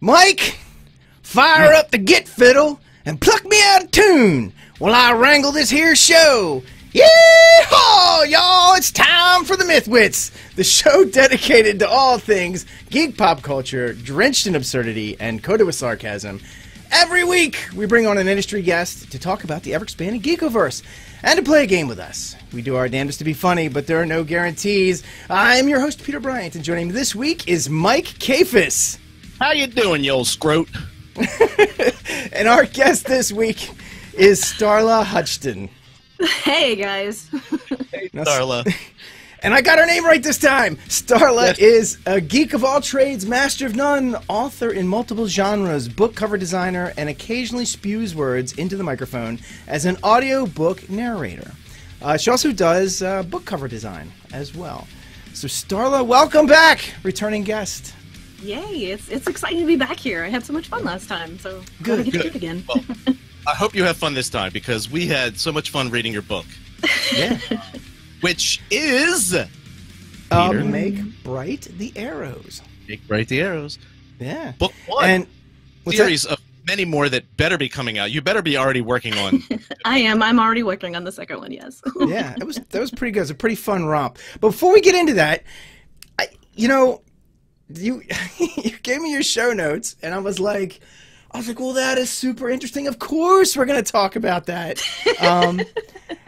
Mike, fire up the git fiddle and pluck me out of tune while I wrangle this here show. Yee-haw, y'all! It's time for the Mythwits, the show dedicated to all things geek pop culture, drenched in absurdity and coated with sarcasm. Every week, we bring on an industry guest to talk about the ever-expanding Geekoverse and to play a game with us. We do our damnedest to be funny, but there are no guarantees. I'm your host, Peter Bryant, and joining me this week is Mike Kafis. How you doing, you old scrote? And our guest this week is Starla Huchton. Hey, guys. Hey, Starla. And I got her name right this time. Starla is a geek of all trades, master of none, author in multiple genres, book cover designer, and occasionally spews words into the microphone as an audiobook narrator. She also does book cover design as well. So, Starla, welcome back, returning guest. Yay, it's exciting to be back here. I had so much fun last time, so good to get to do it again. Well, I hope you have fun this time, because we had so much fun reading your book. Yeah. Which is... Make Bright the Arrows. Make Bright the Arrows. Yeah. Book one. And series of many more that better be coming out. You better be already working on... I am. I'm already working on the second one, yes. Yeah, that was pretty good. It was a pretty fun romp. Before we get into that, you gave me your show notes, and I was like, well, that is super interesting. Of course we're going to talk about that.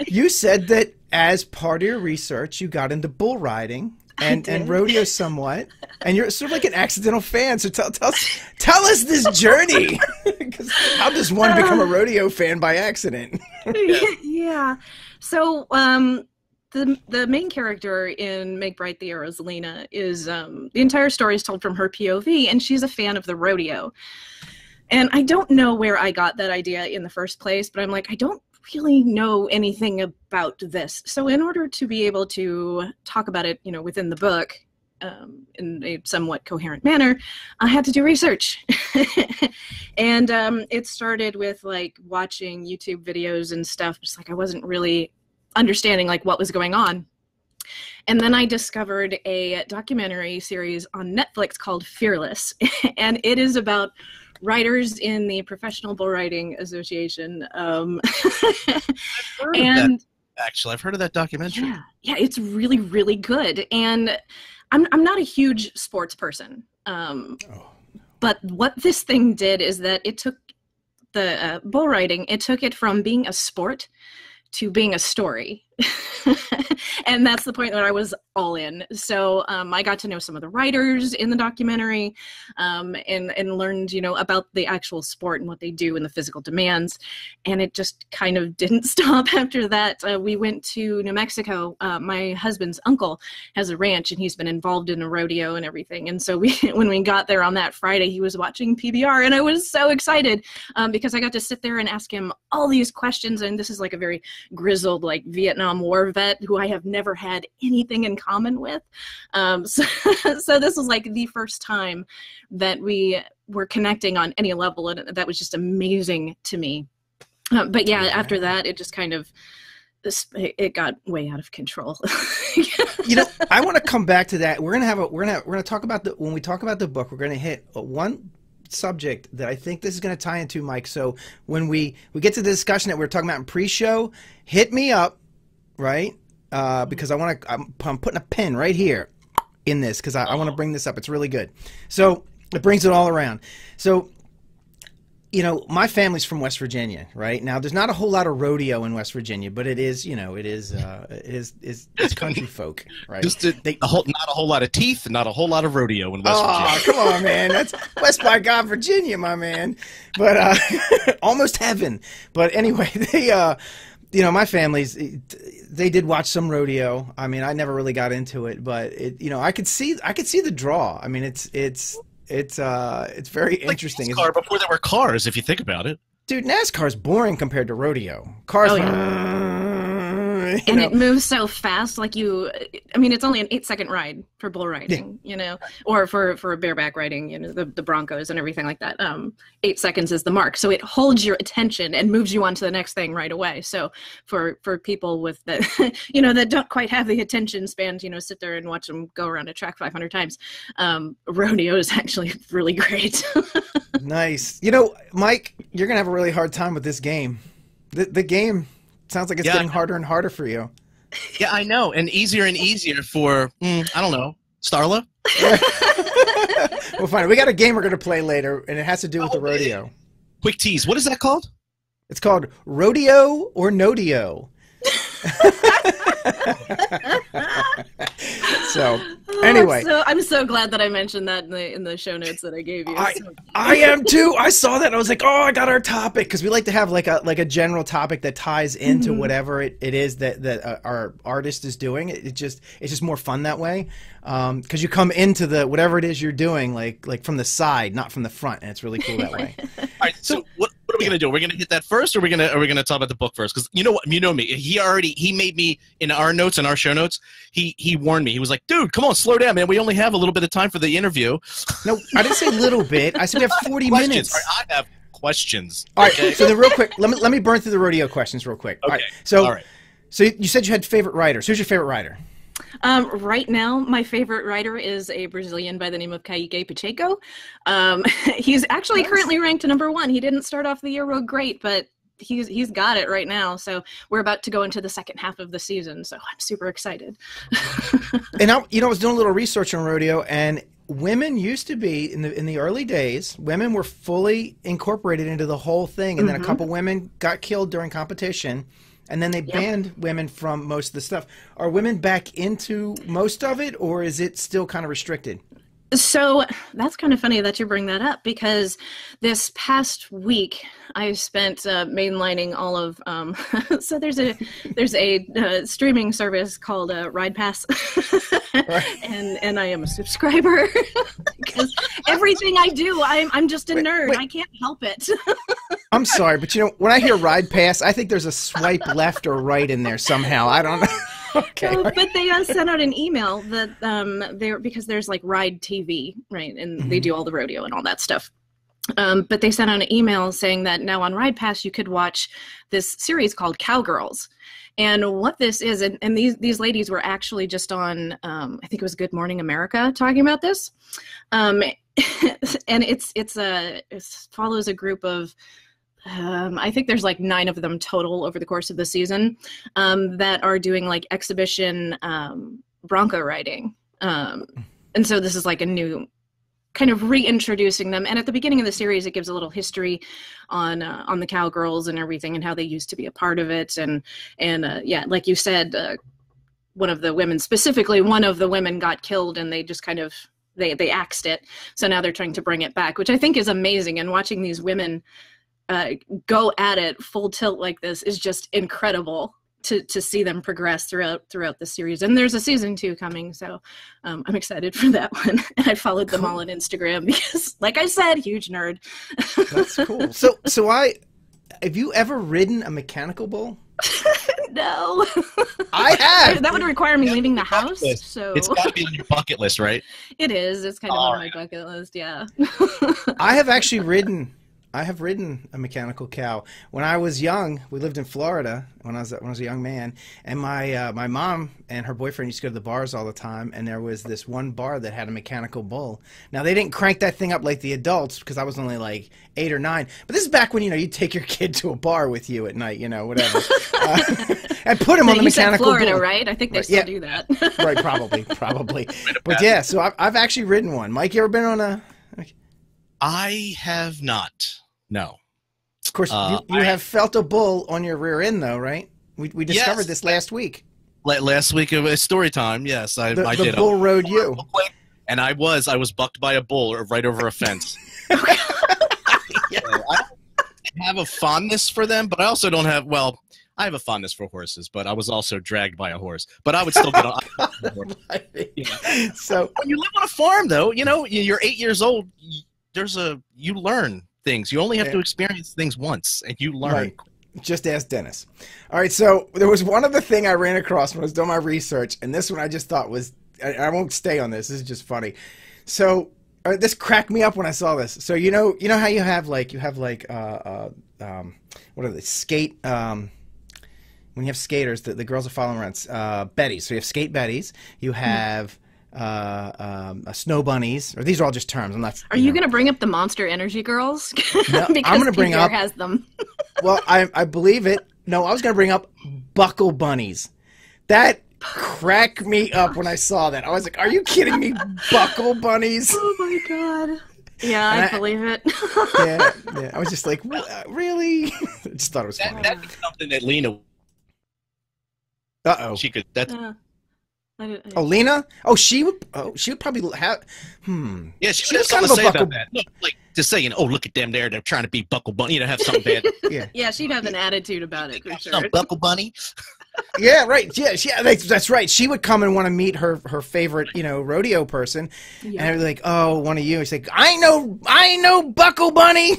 You said that as part of your research, you got into bull riding and rodeo somewhat, and you're sort of like an accidental fan. So tell us this journey. 'Cause how does one become a rodeo fan by accident? Yeah. So, The main character in Make Bright the Arrows, Lena, is the entire story is told from her POV, and she's a fan of the rodeo. And I don't know where I got that idea in the first place, but I'm like, I don't really know anything about this. So in order to be able to talk about it, within the book in a somewhat coherent manner, I had to do research. And it started with like watching YouTube videos and stuff. Just like I wasn't really understanding like what was going on. And then I discovered a documentary series on Netflix called Fearless, and it is about riders in the Professional Bull Riding Association. I've heard of that documentary. Yeah, it's really, really good. And I'm not a huge sports person, but what this thing did is that it took the bull riding, it took it from being a sport to being a story. And that's the point that I was all in. So I got to know some of the writers in the documentary and learned, about the actual sport and what they do and the physical demands. And it just kind of didn't stop after that. We went to New Mexico. My husband's uncle has a ranch, and he's been involved in a rodeo and everything. And so when we got there on that Friday, he was watching PBR, and I was so excited because I got to sit there and ask him all these questions. And this is like a very grizzled, like Vietnam War vet who I have never had anything in common with. So this was like the first time that we were connecting on any level, and that was just amazing to me. But yeah, after that, it just kind of, it got way out of control. I want to come back to that. We're gonna talk about when we talk about the book, we're gonna hit one subject that I think this is going to tie into, Mike. So when we get to the discussion that we were talking about in pre-show, hit me up, right? Because I'm putting a pin right here in this, because I want to bring this up. It's really good. So it brings it all around. So, my family's from West Virginia, right? Now, there's not a whole lot of rodeo in West Virginia, but it is, it's country folk, right? Not a whole lot of teeth, not a whole lot of rodeo in West Virginia. Oh, come on, man. That's West by God, Virginia, my man. But almost heaven. But anyway, they, my family's, they did watch some rodeo. I mean, I never really got into it, but it, I could see the draw. I mean, it's very interesting. NASCAR before there were cars, if you think about it. Dude, NASCAR's boring compared to rodeo. Cars, And it moves so fast, like I mean, it's only an 8-second ride for bull riding, yeah. You know, or for bareback riding, you know, the Broncos and everything like that. 8 seconds is the mark. So it holds your attention and moves you on to the next thing right away. So for people with the, you know, that don't quite have the attention span, you know, sit there and watch them go around a track 500 times, rodeo is actually really great. Nice. You know, Mike, you're going to have a really hard time with this game. The game sounds like it's getting harder and harder for you. Yeah, I know. And easier for, I don't know, Starla? Well, fine. We got a game we're going to play later, and it has to do with the rodeo. Quick tease. What is that called? It's called Rodeo or Nodeo. So anyway, I'm so glad that I mentioned that in the show notes that I gave you. I am too. I saw that and I was like, oh, I got our topic, because we like to have like a general topic that ties into whatever it is that our artist is doing. It's just more fun that way, because you come into the whatever it is you're doing like from the side, not from the front, and it's really cool that way. All right, so what are we gonna do? Are we gonna hit that first, or are we gonna talk about the book first? Because you know what, you know me. He made me in our notes and our show notes. He warned me. He was like, dude, come on, slow down, man. We only have a little bit of time for the interview. No, I didn't say little bit. I said we have 40 minutes. Right, I have questions. All right. Okay. So then, real quick, let me burn through the rodeo questions real quick. Okay. All right. So, so you said you had favorite riders. Who's your favorite rider? Right now, my favorite rider is a Brazilian by the name of Kaique Pacheco. He's actually currently ranked #1. He didn't start off the year real great, but he's got it right now. So we're about to go into the second half of the season. So I'm super excited. And I was doing a little research on rodeo, and women used to be in the early days. Women were fully incorporated into the whole thing, and then a couple women got killed during competition. And then they banned women from most of the stuff. Are women back into most of it, or is it still kind of restricted? So that's kind of funny that you bring that up, because this past week I spent mainlining all of so there's a streaming service called Ride Pass, and I am a subscriber because everything I do, I'm just a nerd. I can't help it. I'm sorry, but you know, when I hear Ride Pass, I think there's a swipe left or right in there somehow. I don't know. Okay. No, but they sent out an email that because there's like Ride TV, right? And they do all the rodeo and all that stuff. But they sent out an email saying that now on Ride Pass you could watch this series called Cowgirls. And what this is, and these ladies were actually just on, I think it was Good Morning America, talking about this. And it follows a group of, I think there's like 9 of them total over the course of the season, that are doing like exhibition bronco riding. And so this is like a new kind of reintroducing them. And at the beginning of the series, it gives a little history on the Cowgirls and everything and how they used to be a part of it. And yeah, like you said, one of the women got killed, and they just kind of, they axed it. So now they're trying to bring it back, which I think is amazing. And watching these women go at it full tilt like this is just incredible to see them progress throughout the series. And there's a season 2 coming, so I'm excited for that one. And I followed them all on Instagram because, like I said, huge nerd. That's cool. So have you ever ridden a mechanical bull? No. I have. That would require me leaving the house. So it's got to be on your bucket list, right? It is. It's kind of on my bucket list. Yeah. I have actually ridden. I have ridden a mechanical cow. When I was young, we lived in Florida when I was a young man, and my mom and her boyfriend used to go to the bars all the time, and there was this one bar that had a mechanical bull. Now, they didn't crank that thing up like the adults, because I was only like 8 or 9, but this is back when, you know, you take your kid to a bar with you at night, you know, whatever, and put him on the mechanical bull. You said Florida, right? I think they still do that. Right, probably. But yeah, so I've actually ridden one. Mike, you ever been on a... I have not. No. Of course, you have felt a bull on your rear end, though, right? We discovered this last week. Last week of story time, yes. I did. The bull rode you. And I was bucked by a bull right over a fence. Yeah. I have a fondness for them, but I also don't have, well, I have a fondness for horses, but I was also dragged by a horse. But I would still get on. Yeah. So when you live on a farm, though, you know, you're 8 years old, you learn things. You only have to experience things once, and you learn. Right. Just ask Dennis. All right, so there was one other thing I ran across when I was doing my research, and this one I just thought was, I won't stay on this. This is just funny. So this cracked me up when I saw this. So you know how you have like what are they, skate? When you have skaters, the girls are following around betties. So you have skate betties. You have snow bunnies, or these are all just terms. I'm not. Are you going to bring up the Monster Energy girls? No, because I'm going to bring up. Has them. Well, I believe it. No, I was going to bring up buckle bunnies. That cracked me up when I saw that. I was like, "Are you kidding me? Buckle bunnies?" Oh my god. Yeah, I believe it. yeah. I was just like, really? I just thought it was funny. That's something that Lena. She could. That's. Oh, Lena? Oh, she would probably have. Yeah, she would have something to say about that. Look, like just saying, "Oh, look at them there. They're trying to be buckle bunny." You know, have something bad. yeah, she'd have an attitude about it. For sure. Some buckle bunny. Yeah, right. Yeah, that's right. She would come and want to meet her favorite, rodeo person, yeah. And I'd be like, "Oh, one of you." She's like, "I ain't no buckle bunny."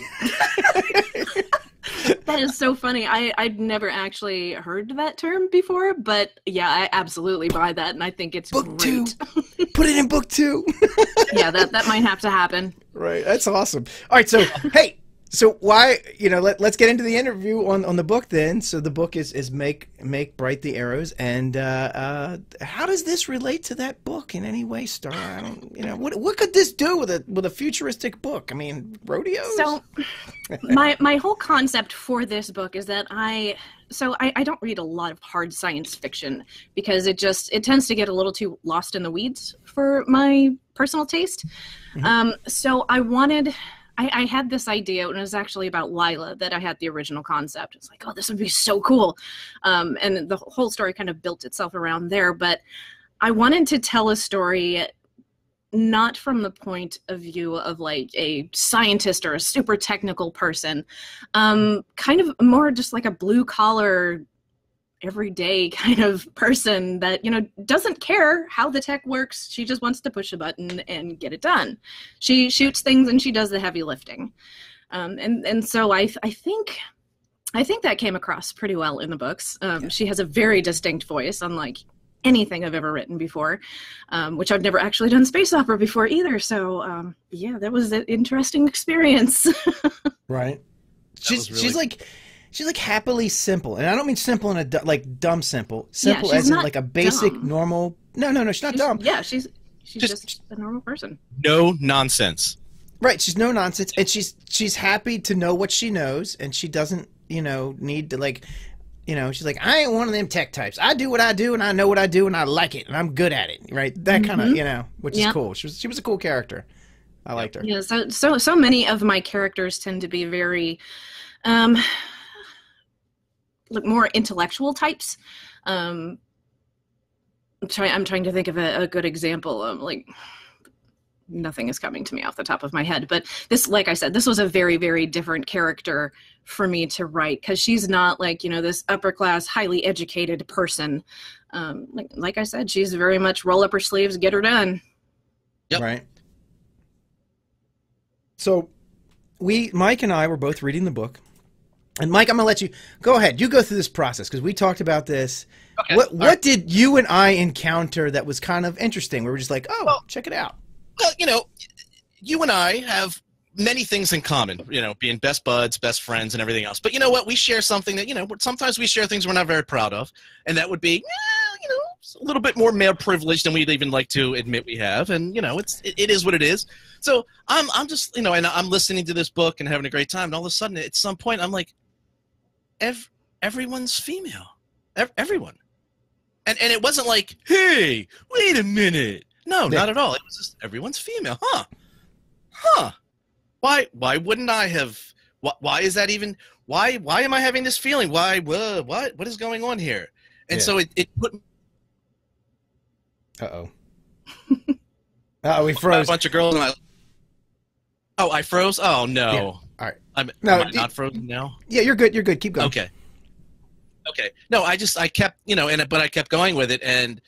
That is so funny. I'd never actually heard that term before, but yeah, I absolutely buy that, and I think it's book great. 2. Put it in book 2. Yeah, that might have to happen. Right. That's awesome. All right. So hey, so why let's get into the interview on the book then. So the book is Make Bright the Arrows, and how does this relate to that book in any way, Starla? I don't, what could this do with a futuristic book? I mean, rodeos. So my whole concept for this book is that I don't read a lot of hard science fiction because it tends to get a little too lost in the weeds for my personal taste. Mm-hmm. So I had this idea, and it was actually about Lila that I had the original concept. It's like, oh, this would be so cool. And the whole story kind of built itself around there. But I wanted to tell a story not from the point of view of like a scientist or a super technical person, kind of more just like a blue collar, everyday kind of person that, doesn't care how the tech works. She just wants to push a button and get it done. She shoots things and she does the heavy lifting. And so I think that came across pretty well in the books. She has a very distinct voice, unlike anything I've ever written before, which I've never actually done space opera before either. So yeah, that was an interesting experience. Right. She's like happily simple, and I don't mean simple in a like dumb simple. Simple as in like a basic dumb. Normal. No, she's not dumb. Yeah, she's just a normal person. No nonsense. Right, she's no nonsense, and she's happy to know what she knows, and she doesn't need to like she's like, I ain't one of them tech types. I do what I do, and I know what I do, and I like it, and I'm good at it. Right, that kind of which is cool. She was a cool character. I liked her. Yeah, so many of my characters tend to be very. Like more intellectual types. I'm trying to think of a good example. Like nothing is coming to me off the top of my head, but this, like I said, this was a very, very different character for me to write because she's not like, this upper class, highly educated person. Like I said, she's very much roll up her sleeves, get her done. Yep. Right. So Mike and I were both reading the book. And Mike, I'm going to let you go ahead. You go through this process because we talked about this. Okay. What did you and I encounter that was kind of interesting? We were just like, oh, well, check it out. Well, you and I have many things in common, being best buds, best friends, and everything else. But you know what? We share something that, sometimes we share things we're not very proud of. And that would be, a little bit more male privilege than we'd even like to admit we have. And, it is what it is. So I'm just, and I'm listening to this book and having a great time. And all of a sudden, at some point, I'm like, everyone's female, everyone, and it wasn't like, hey, wait a minute, no, not at all. It was just everyone's female, huh? Why wouldn't I have? Why is that even? Why am I having this feeling? Why? Whoa, what is going on here? And so it put. We froze. A bunch of girls. And I froze. Oh no. Yeah. All right. Am I not frozen now? Yeah, you're good. You're good. Keep going. Okay. No, I kept, but I kept going with it, and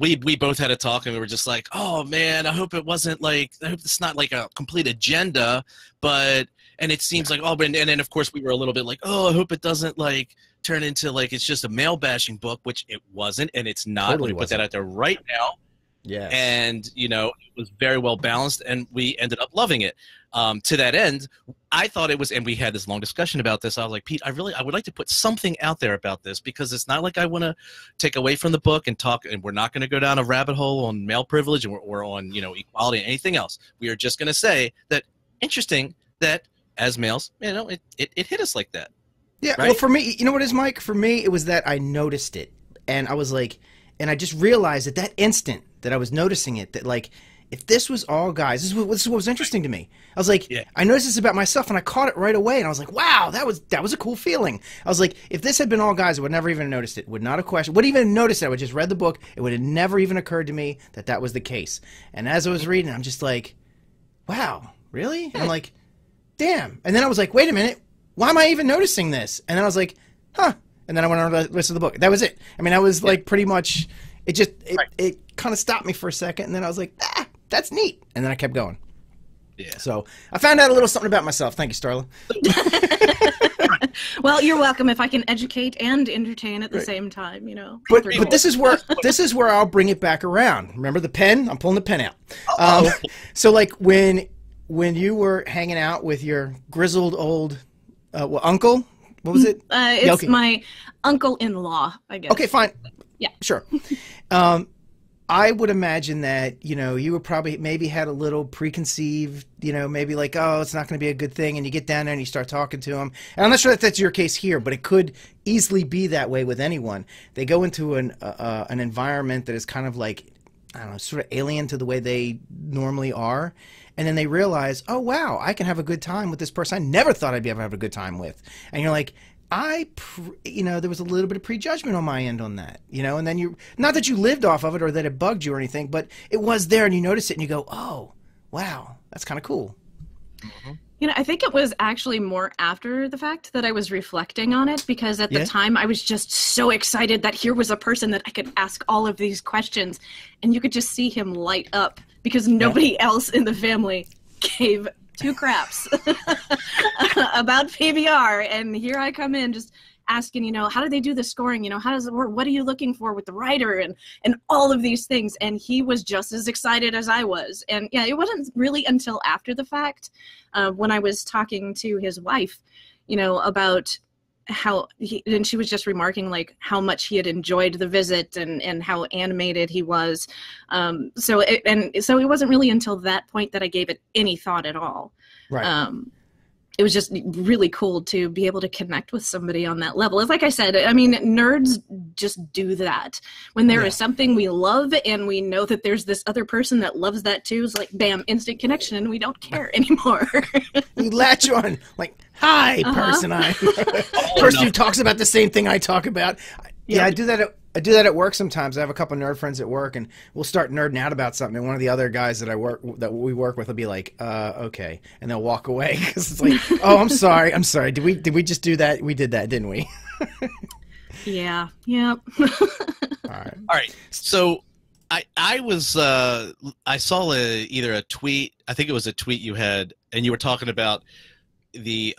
we both had a talk, and we were just like, oh man, I hope it's not like a complete agenda, but And it seems like, oh, but, and then of course we were a little bit like, oh, I hope it doesn't like turn into like, it's just a male bashing book, which it wasn't. And it's not, totally let me put that out there right now. Yeah. And you know, it was very well balanced and we ended up loving it. To that end, I thought it was, and we had this long discussion about this. I was like, Pete, I would like to put something out there about this because it's not like I want to take away from the book and talk, and we're not going to go down a rabbit hole on male privilege and or on, you know, equality and anything else. We are just going to say that interesting that as males, you know, it hit us like that. Yeah. Right? Well, for me, you know what it is, Mike? For me, it was that I noticed it and I was like, and I just realized at that instant that I was noticing it, that like, if this was all guys, this is what was interesting to me. I was like, yeah. I noticed this about myself, and I caught it right away, and I was like, wow, that was a cool feeling. I was like, if this had been all guys, I would never even have noticed it, would not have questioned, wouldn't even have noticed it. I would just read the book. It would have never even occurred to me that that was the case. And as I was reading, I'm just like, wow, really? And I'm like, damn. And then I was like, wait a minute, why am I even noticing this? And then I was like, huh. And then I went on the rest of the book. That was it. I mean, I was like pretty much, it just, it kind of stopped me for a second, and then I was like, ah, that's neat. And then I kept going. Yeah. So I found out a little something about myself. Thank you, Starla. Well, you're welcome. If I can educate and entertain at the same time, you know. But this is where I'll bring it back around. Remember the pen? I'm pulling the pen out. So like when you were hanging out with your grizzled old uncle, what was it? It's my uncle-in-law, I guess. Okay, fine. Yeah. Sure. I would imagine that, you know, you were probably maybe had a little preconceived, you know, maybe like, oh, it's not going to be a good thing. And you get down there and you start talking to them. And I'm not sure that that's your case here, but it could easily be that way with anyone. They go into an environment that is kind of like, I don't know, sort of alien to the way they normally are. And then they realize, oh, wow, I can have a good time with this person I never thought I'd be able to have a good time with. And you're like, you know, there was a little bit of prejudgment on my end on that, you know, and then you, not that you lived off of it or that it bugged you or anything, but it was there and you notice it and you go, oh, wow, that's kind of cool. Mm-hmm. You know, I think it was actually more after the fact that I was reflecting on it because at the time I was just so excited that here was a person that I could ask all of these questions and you could just see him light up because nobody else in the family gave two craps about PBR, and here I come in just asking, you know, how do they do the scoring? You know, how does it work? What are you looking for with the writer and all of these things? And he was just as excited as I was. And yeah, it wasn't really until after the fact when I was talking to his wife, you know, about how he, and she was just remarking like how much he had enjoyed the visit and how animated he was. So it wasn't really until that point that I gave it any thought at all. Right. It was just really cool to be able to connect with somebody on that level. It's like I said, I mean, nerds just do that. When there is something we love and we know that there's this other person that loves that too, it's like, bam, instant connection, and we don't care anymore. You latch on, like, hi, person who talks about the same thing I talk about. Yeah, I do that at work sometimes. I have a couple of nerd friends at work, and we'll start nerding out about something. And one of the other guys that we work with will be like, "Okay," and they'll walk away because it's like, "Oh, I'm sorry, I'm sorry. Did we just do that? We did that, didn't we?" Yeah. Yep. All right. So I saw either a tweet. I think it was a tweet you had, and you were talking about the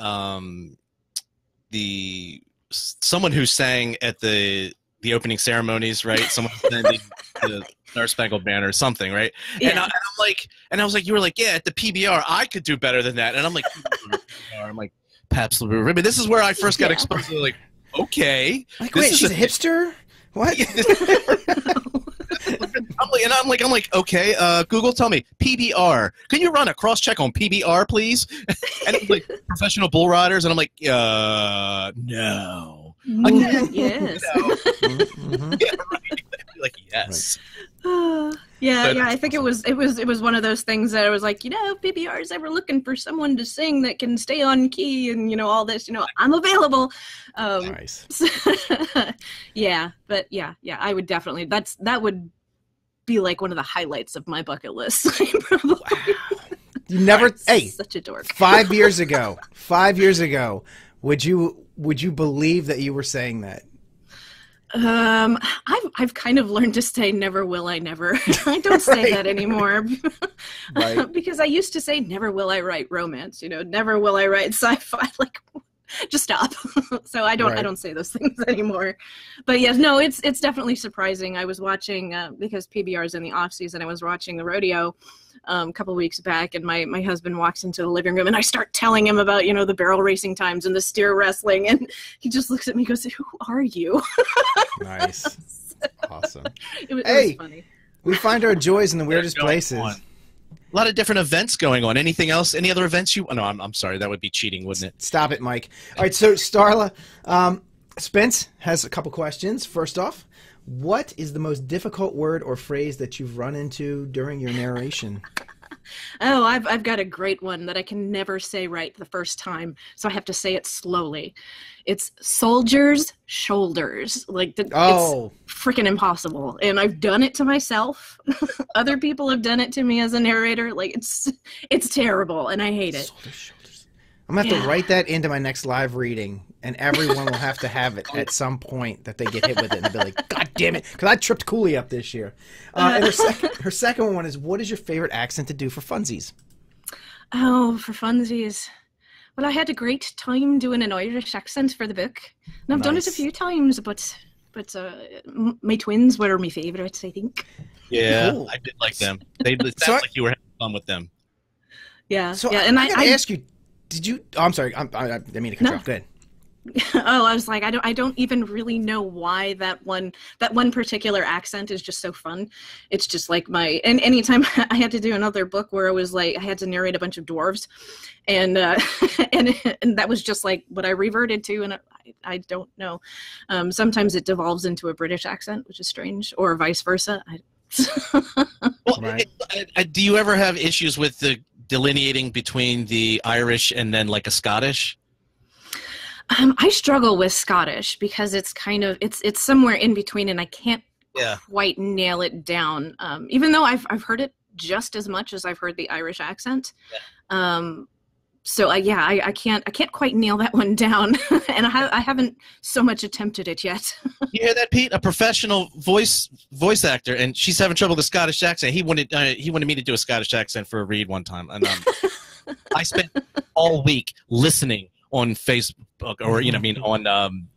someone who sang at the opening ceremonies, right? Someone sending the Star Spangled Banner or something, right? Yeah. And I was like, you were like, yeah, at the PBR, I could do better than that. And I'm like, Paps LaRue Ribbon. This is where I first got exposed to, like, okay. Like, wait, she's a hipster? What? And I'm like, okay, Google, tell me, PBR. Can you run a cross-check on PBR, please? And it's like, professional bull riders. And I'm like, no. Yes. Like, yes. I think it was one of those things that I was like, you know, if PBR is ever looking for someone to sing that can stay on key and, you know, all this, you know, I'm available. Nice. So, but I would definitely, that would be like one of the highlights of my bucket list. Probably. Wow. You never, hey, such a dork. 5 years ago, would you believe that you were saying that? I've kind of learned to say never will I never. I don't say right. that anymore. Right. Because I used to say never will I write romance, you know, never will I write sci-fi, like just stop. So I don't say those things anymore. But yes, no, it's definitely surprising. I was watching because PBR is in the off season. I was watching the rodeo a couple weeks back, and my husband walks into the living room, and I start telling him about, you know, the barrel racing times and the steer wrestling, and he just looks at me and goes, "Who are you?" Nice. So, awesome. It was funny. We find our joys in the weirdest places. A lot of different events going on. Anything else? Any other events you... Oh, no, I'm sorry. That would be cheating, wouldn't it? Stop it, Mike. All right, so Starla, Spence has a couple questions. First off, what is the most difficult word or phrase that you've run into during your narration? Oh, I've got a great one that I can never say right the first time, so I have to say it slowly. It's soldiers' shoulders. Like, it's freaking impossible. And I've done it to myself. Other people have done it to me as a narrator. Like, it's terrible, and I hate it. Soldiers' shoulders. I'm going to have to write that into my next live reading, and everyone will have to have it at some point that they get hit with it and be like, God damn it, because I tripped Cooley up this year. And her second one is, what is your favorite accent to do for funsies? Oh, for funsies. Well, I had a great time doing an Irish accent for the book. And I've done it a few times, but my twins were my favorites, I think. Yeah, cool. I did like them. It sounds like you were having fun with them. Yeah. So yeah, and I got to ask you, did you... Oh, I'm sorry. I didn't mean to cut you off. Go ahead. Oh, I was like, I don't even really know why that one particular accent is just so fun. It's just like my, and anytime I had to do another book where it was like, I had to narrate a bunch of dwarves and that was just like what I reverted to. And I don't know. Sometimes it devolves into a British accent, which is strange, or vice versa. Well, right. Do you ever have issues with the delineating between the Irish and then like a Scottish? I struggle with Scottish because it's kind of, it's somewhere in between, and I can't quite nail it down. Even though I've heard it just as much as I've heard the Irish accent. Yeah. I can't quite nail that one down, and I haven't so much attempted it yet. You hear that, Pete? A professional voice actor, and she's having trouble with the Scottish accent. He wanted me to do a Scottish accent for a read one time, and I spent all week listening on Facebook, or you know, I mean, on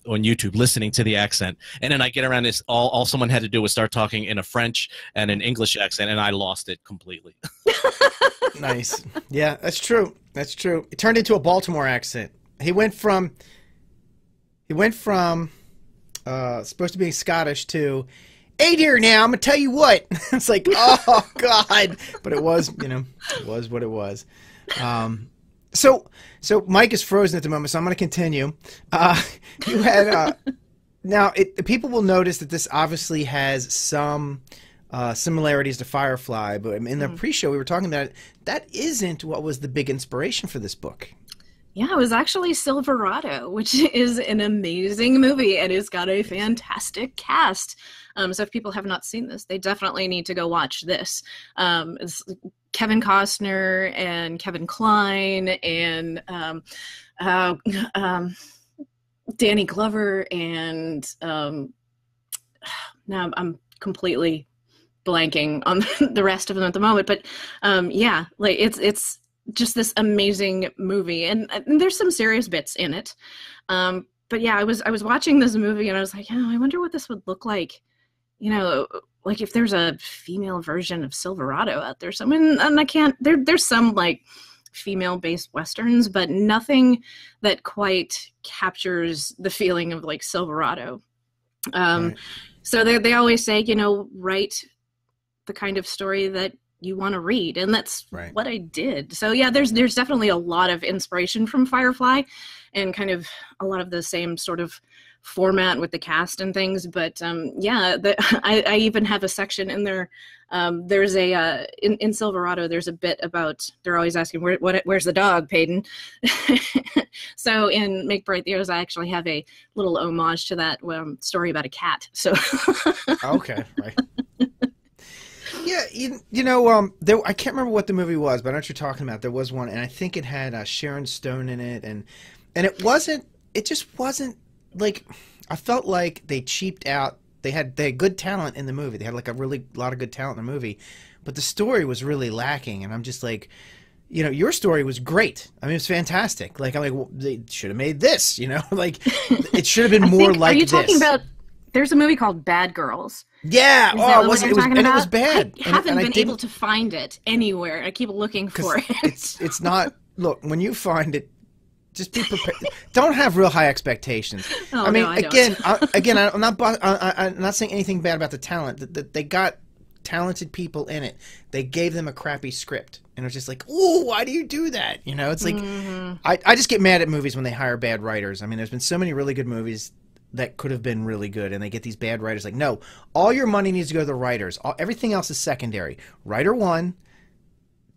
YouTube, listening to the accent, and then I get around this. All someone had to do was start talking in a French and an English accent, and I lost it completely. Nice, yeah, that's true. That's true. It turned into a Baltimore accent. He went from supposed to being Scottish to, "Hey dear, now I'm gonna tell you what." It's like, oh God, but it was, you know, it was what it was. So Mike is frozen at the moment, so I'm going to continue. People will notice that this obviously has some similarities to Firefly, but in the pre-show we were talking about it. That isn't what was the big inspiration for this book. Yeah, it was actually Silverado, which is an amazing movie, and it's got a fantastic cast. So if people have not seen this, they definitely need to go watch this. It's Kevin Costner and Kevin Kline and Danny Glover and now I'm completely blanking on the rest of them at the moment. But yeah, like it's just this amazing movie, and there's some serious bits in it. But yeah, I was watching this movie, and I was like, oh, I wonder what this would look like. You know, like if there's a female version of Silverado out there, and I can't. There's some like female-based westerns, but nothing that quite captures the feeling of like Silverado. Right. So they always say, you know, write the kind of story that you want to read, and that's right. what I did. So yeah, there's definitely a lot of inspiration from Firefly, and kind of a lot of the same sort of format with the cast and things, but yeah, I even have a section in there. There's a in Silverado, there's a bit about, they're always asking where's the dog, Peyton. So in Make Bright the Arrows, I actually have a little homage to that story about a cat. So okay, right. Yeah, you know, I can't remember what the movie was, but I know what you're talking about. There was one, and I think it had Sharon Stone in it, and it just wasn't like I felt like they cheaped out. They had good talent in the movie. They had like a really lot of good talent in the movie, but the story was really lacking. And I'm just like, you know, your story was great. I mean, it's fantastic. Like, I'm like, well, they should have made this. You know, like it should have been more like this. Are you talking about? There's a movie called Bad Girls. Yeah, it was bad. I haven't been able to find it anywhere. I keep looking for it. It's not. Look, when you find it, just be prepared. Don't have real high expectations. Oh, I mean, no, I'm not saying anything bad about the talent. That they got talented people in it. They gave them a crappy script, and it was just like, ooh, why do you do that? You know, it's like I just get mad at movies when they hire bad writers. I mean, there's been so many really good movies that could have been really good, and they get these bad writers. Like, no, all your money needs to go to the writers. Everything else is secondary. Writer one,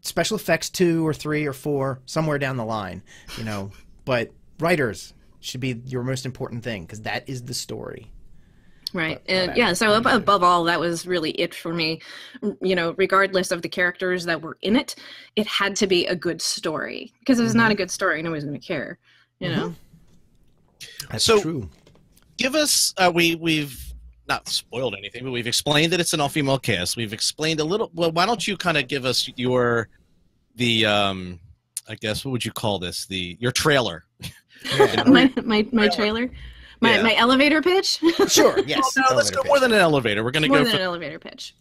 special effects 2 or 3 or 4, somewhere down the line, you know. But writers should be your most important thing, because that is the story. Right. And yeah, so above all, that was really it for me. You know, regardless of the characters that were in it, it had to be a good story, because if it's not a good story, nobody's going to care, you know? That's true. Give us, we've not spoiled anything, but we've explained that it's an all-female cast. We've explained a little, well, why don't you kind of give us your, I guess, what would you call this? Your trailer. Yeah. my trailer? My elevator pitch? Sure, yes. Well, no, let's go more than an elevator. We're going to go more than an elevator pitch.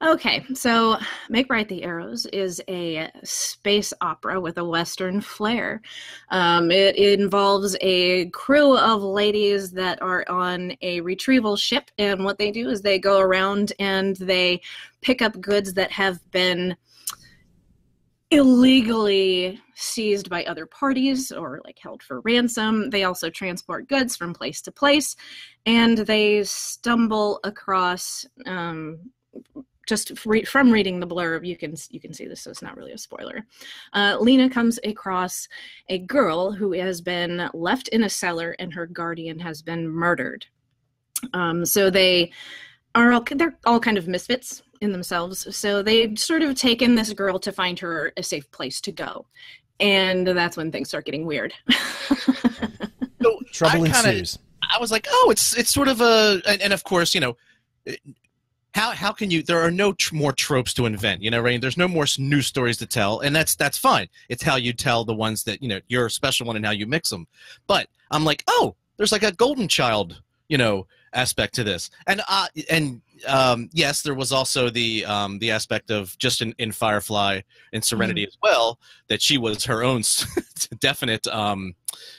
Okay, so Make Bright the Arrows is a space opera with a Western flair. It involves a crew of ladies that are on a retrieval ship, and what they do is they go around and they pick up goods that have been illegally seized by other parties or like held for ransom. They also transport goods from place to place, and they stumble across... Just from reading the blurb, you can see this, so it's not really a spoiler. Lena comes across a girl who has been left in a cellar, and her guardian has been murdered. So they're all kind of misfits in themselves. So they've sort of taken this girl to find her a safe place to go, and that's when things start getting weird. So trouble ensues. I was like, oh, it's sort of a, and of course, you know. How can you? There are no more tropes to invent, you know, right? There's no more new stories to tell, and that's fine. It's how you tell the ones that, you know, you're a special one, and how you mix them. But I'm like, oh, there's like a golden child, you know, aspect to this, and yes, there was also the aspect of just in Firefly and Serenity as well, that she was her own definite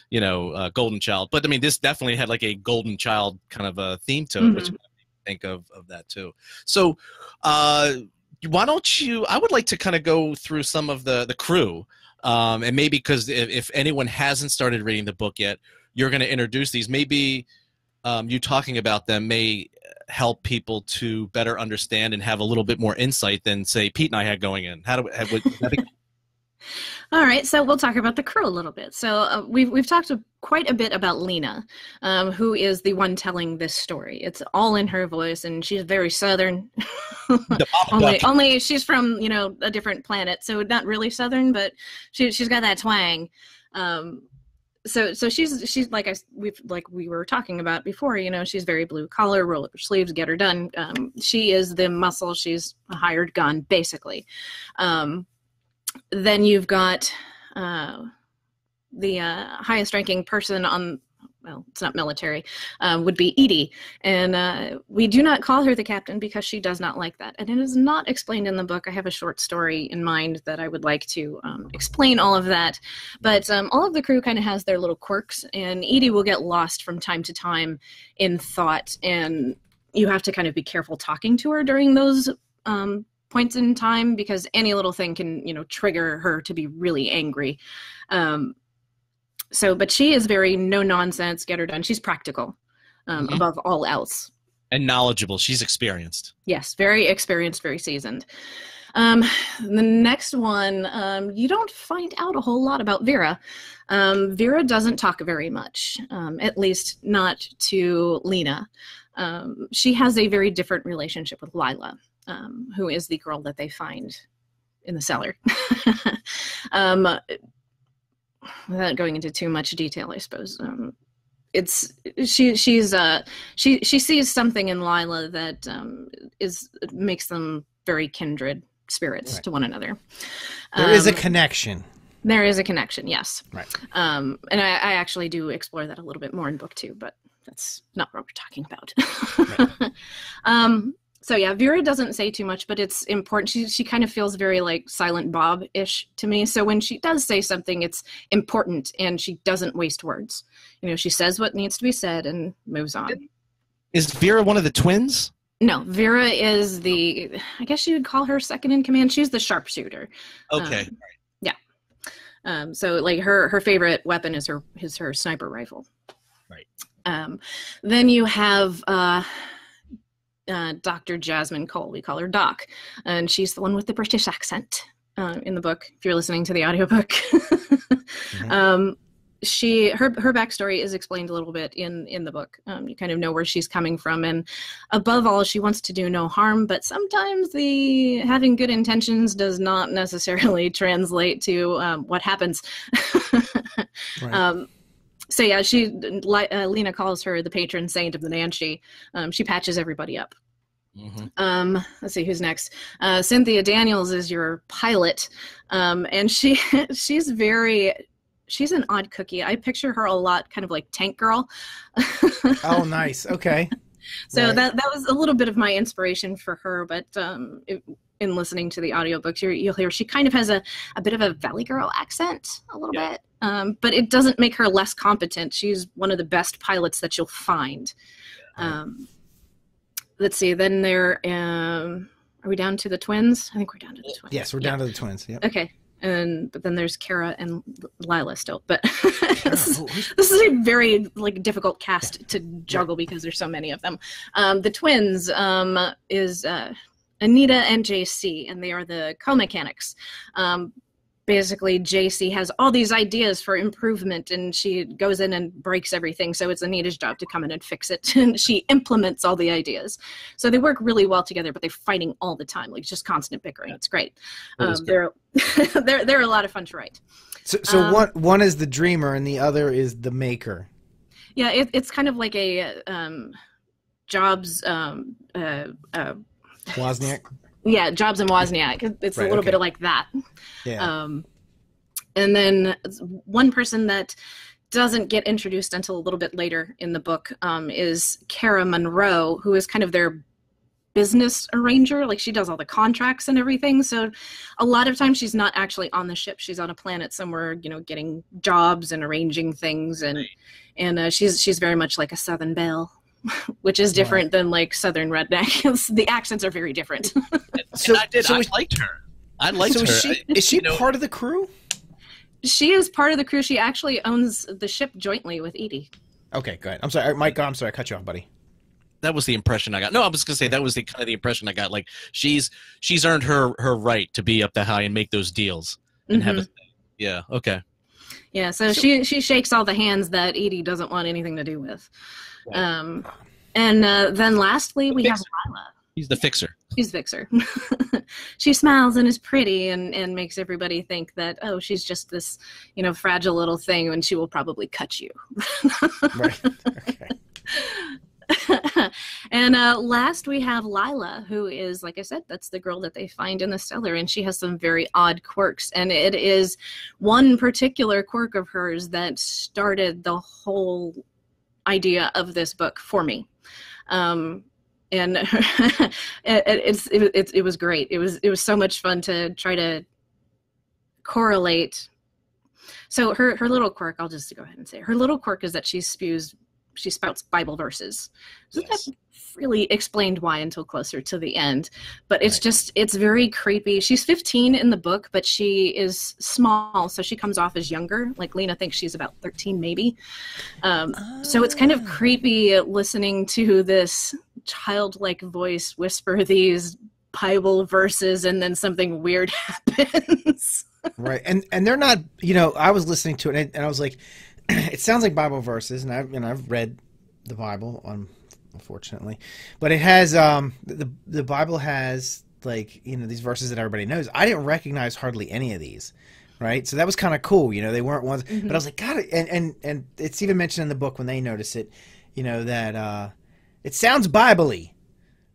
you know, golden child. But I mean, this definitely had like a golden child kind of a theme to it, which. Think of that too. So why don't you, I would like to kind of go through some of the crew, and maybe, because if anyone hasn't started reading the book yet, you're going to introduce these. Maybe you talking about them may help people to better understand and have a little bit more insight than, say, Pete and I had going in. All right, so we'll talk about the crew a little bit. So we've talked quite a bit about Lena, who is the one telling this story. It's all in her voice, and she's very Southern. only she's from, you know, a different planet, so not really Southern, but she's got that twang. So she's like we were talking about before. You know, she's very blue collar, roll up her sleeves, get her done. She is the muscle. She's a hired gun, basically. Then you've got the highest ranking person on, well, it's not military, would be Edie. And we do not call her the captain because she does not like that. And it is not explained in the book. I have a short story in mind that I would like to explain all of that. But all of the crew kind of has their little quirks, and Edie will get lost from time to time in thought. And you have to kind of be careful talking to her during those points in time, because any little thing can, you know, trigger her to be really angry. But she is very no nonsense, get her done. She's practical above all else. And knowledgeable. She's experienced. Yes, very experienced, very seasoned. The next one, you don't find out a whole lot about Vera. Vera doesn't talk very much, at least not to Lena. She has a very different relationship with Lila, who is the girl that they find in the cellar. Without going into too much detail, I suppose. she sees something in Lila that makes them very kindred spirits to one another. There is a connection. There is a connection, yes. Right. And I actually do explore that a little bit more in book two, but that's not what we're talking about. Right. So yeah, Vera doesn't say too much, but it's important. She kind of feels very like Silent Bob-ish to me. So when she does say something, it's important, and she doesn't waste words. You know, she says what needs to be said and moves on. Is Vera one of the twins? No, Vera is the, I guess you would call her second in command. She's the sharpshooter. Okay. Yeah. So like her favorite weapon is her sniper rifle. Right. Then you have Dr. Jasmine Cole. We call her Doc, and she's the one with the British accent in the book, if you're listening to the audiobook. Mm-hmm. Her backstory is explained a little bit in the book. You kind of know where she's coming from, and above all, she wants to do no harm, but sometimes the having good intentions does not necessarily translate to what happens. Right. So yeah, Lena calls her the patron saint of the Nanshi. She patches everybody up. Mm-hmm. Let's see who's next. Cynthia Daniels is your pilot, and she's an odd cookie. I picture her a lot, kind of like Tank Girl. Oh, nice. Okay. So that was a little bit of my inspiration for her, but in listening to the audiobooks, you'll hear she kind of has a bit of a Valley Girl accent a little bit, but it doesn't make her less competent. She's one of the best pilots that you'll find. Let's see. Then are we down to the twins? I think we're down to the twins. Yes, we're down to the twins. Yep. Okay. But then there's Kara and Lila still. But this is a very like difficult cast to juggle because there's so many of them. The twins is Anita and JC, and they are the co-mechanics. Basically, JC has all these ideas for improvement, and she goes in and breaks everything. So it's Anita's job to come in and fix it, and she implements all the ideas. So they work really well together, but they're fighting all the time, like just constant bickering. It's great. They're a lot of fun to write. So one is the dreamer, and the other is the maker. Yeah, it's kind of like a Jobs. Wozniak. Yeah, Jobs and Wozniak. It's a little bit of like that. Yeah. And then one person that doesn't get introduced until a little bit later in the book is Kara Monroe, who is kind of their business arranger. Like, she does all the contracts and everything. So a lot of times she's not actually on the ship. She's on a planet somewhere, you know, getting jobs and arranging things. And she's very much like a Southern Belle, which is different than like Southern redneck. The accents are very different. I liked her. Is she part of the crew? She is part of the crew. She actually owns the ship jointly with Edie. Okay, go ahead. I'm sorry, Mike. I'm sorry, I cut you off, buddy. That was the impression I got. No, I was gonna say that was the kind of the impression I got. Like she's earned her right to be up that high and make those deals and have a thing. Yeah. Okay. Yeah. So she shakes all the hands that Edie doesn't want anything to do with. Then lastly, we have Lila. She's the fixer. She's the fixer. She smiles and is pretty and makes everybody think that, oh, she's just this, you know, fragile little thing, and she will probably cut you. Right. Okay. And last we have Lila, who is, like I said, that's the girl that they find in the cellar, and she has some very odd quirks, and it is one particular quirk of hers that started the whole idea of this book for me, and it was great. It was so much fun to try to correlate. So her little quirk, I'll just go ahead and say, her little quirk is that she spouts Bible verses. That's really explained why until closer to the end, but it's just, it's very creepy. She's 15 in the book, but she is small, so she comes off as younger. Like Lena thinks she's about 13 maybe. So it's kind of creepy listening to this childlike voice whisper these Bible verses, and then something weird happens. Right. And they're not, you know, I was listening to it and I was like, it sounds like Bible verses, and I've read the Bible, unfortunately, but it has the Bible has, like, you know, these verses that everybody knows. I didn't recognize hardly any of these, right? So that was kind of cool, you know. They weren't ones, but I was like, God, and it's even mentioned in the book when they notice it, you know, that it sounds Bible-y,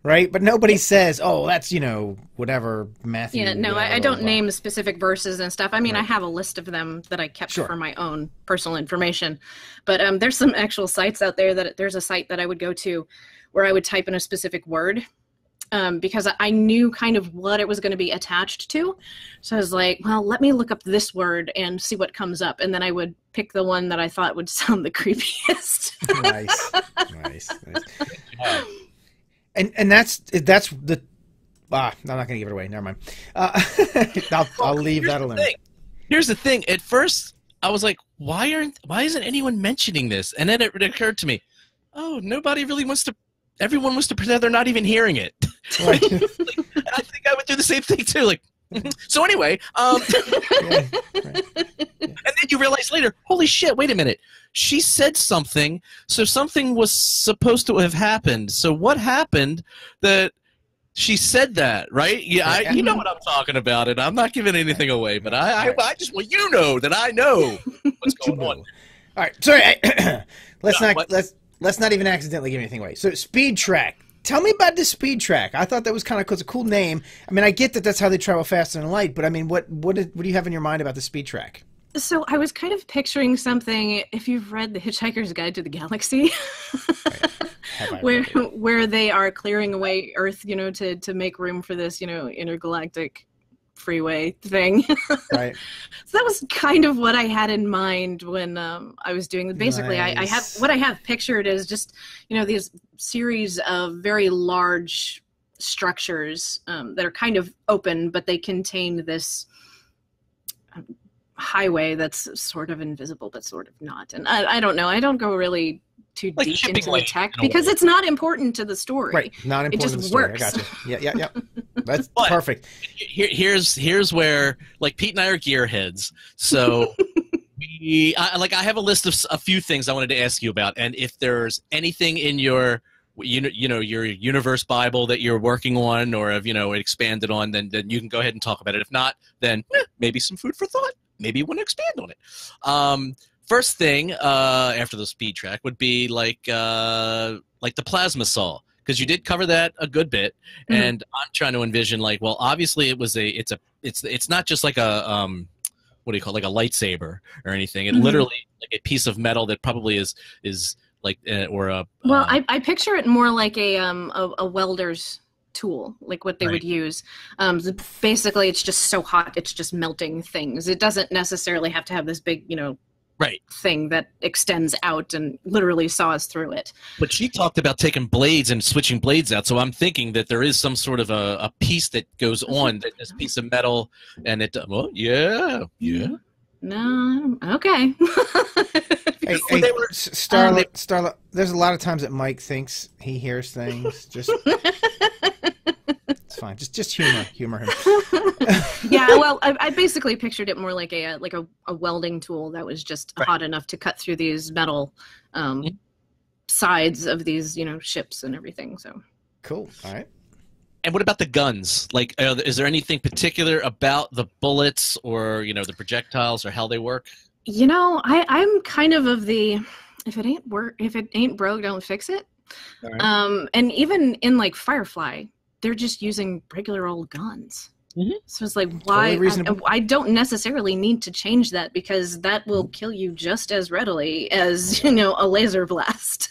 right? But nobody says, oh, that's, you know, whatever, Matthew. Yeah, no, I don't name specific verses and stuff. I mean, right. I have a list of them that I kept for my own personal information. But there's some actual sites out there that there's a site that I would go to where I would type in a specific word because I knew kind of what it was going to be attached to. So I was like, well, let me look up this word and see what comes up. And then I would pick the one that I thought would sound the creepiest. Nice, nice, nice. And that's the I'm not gonna give it away. Never mind. I'll leave that alone. Here's the thing. At first, I was like, why isn't anyone mentioning this? And then it occurred to me, oh, nobody really wants to. Everyone wants to pretend they're not even hearing it. Right. Like, and I think I would do the same thing too. Like, so anyway. Yeah, right. And then you realize later, holy shit, wait a minute. She said something, so something was supposed to have happened. So what happened that she said that, right? Yeah, you know what I'm talking about, and I'm not giving anything away, but I just want you to know that I know what's going on. All right, sorry. Let's not even accidentally give anything away. So Speed Track. Tell me about the Speed Track. I thought that was kind of cool. It's a cool name. I mean, I get that that's how they travel faster than light, but I mean, what do you have in your mind about the Speed Track? So I was kind of picturing something, if you've read The Hitchhiker's Guide to the Galaxy, where they are clearing away Earth, you know, to make room for this, you know, intergalactic freeway thing. Right. So that was kind of what I had in mind when I was doing the basically nice. I have what I have pictured is just, you know, these series of very large structures that are kind of open, but they contain this highway that's sort of invisible but sort of not. And I don't know. I don't go really too like deep into the tech because it's not important to the story. Right. Not important to the story. Works. I got you. Yeah, yeah, yeah. That's perfect. Here's where, like, Pete and I are gearheads. So I have a list of a few things I wanted to ask you about, and if there's anything in your your universe Bible that you're working on or have, you know, expanded on, then you can go ahead and talk about it. If not, then maybe some food for thought. Maybe you want to expand on it. First thing after the Speed Track would be like the plasma saw, because you did cover that a good bit, and I'm trying to envision like, well, obviously it was it's not just like a what do you call it, like a lightsaber or anything. It literally like a piece of metal that probably is like or a well, I picture it more like a welder's tool, like what they would use. Basically, it's just so hot, it's just melting things. It doesn't necessarily have to have this big, you know, thing that extends out and literally saws through it. But she talked about taking blades and switching blades out, so I'm thinking that there is some sort of a piece that goes on, that this piece of metal, and it, well, yeah, yeah. No, okay. Hey, they were, Starla, there's a lot of times that Mike thinks he hears things. Just it's fine. Just humor him. Yeah, well, I basically pictured it more like a welding tool that was just hot enough to cut through these metal sides of these, you know, ships and everything. So cool. All right. And what about the guns? Like, is there anything particular about the bullets or, you know, the projectiles or how they work? You know, I'm kind of the, if it ain't broke, don't fix it. Right. And even in like Firefly, they're just using regular old guns. So it's like, why? Totally I don't necessarily need to change that because that will kill you just as readily as, you know, a laser blast.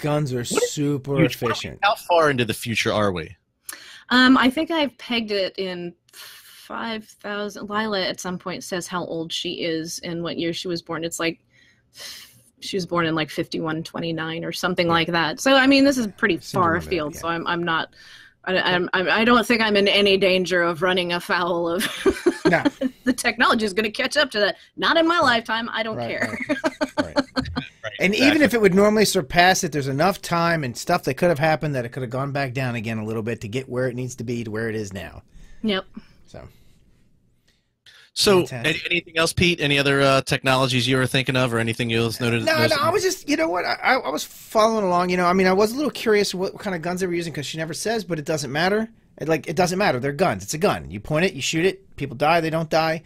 Guns are super efficient. How far into the future are we? I think I've pegged it in 5,000. Lila at some point says how old she is and what year she was born. It's like she was born in like 5129 or something like that. So I mean, this is pretty far afield. So I'm not. I don't think I'm in any danger of running afoul of the technology is going to catch up to that. Not in my lifetime. I don't care. And even if it would normally surpass it, there's enough time and stuff that could have happened that it could have gone back down again a little bit to get where it needs to be to where it is now. Yep. So anything else, Pete? Any other technologies you were thinking of or anything you else noticed? No, I was just, you know what, I was following along. You know, I mean, I was a little curious what kind of guns they were using because she never says, but it doesn't matter. It doesn't matter. They're guns. It's a gun. You point it, you shoot it, people die, they don't die.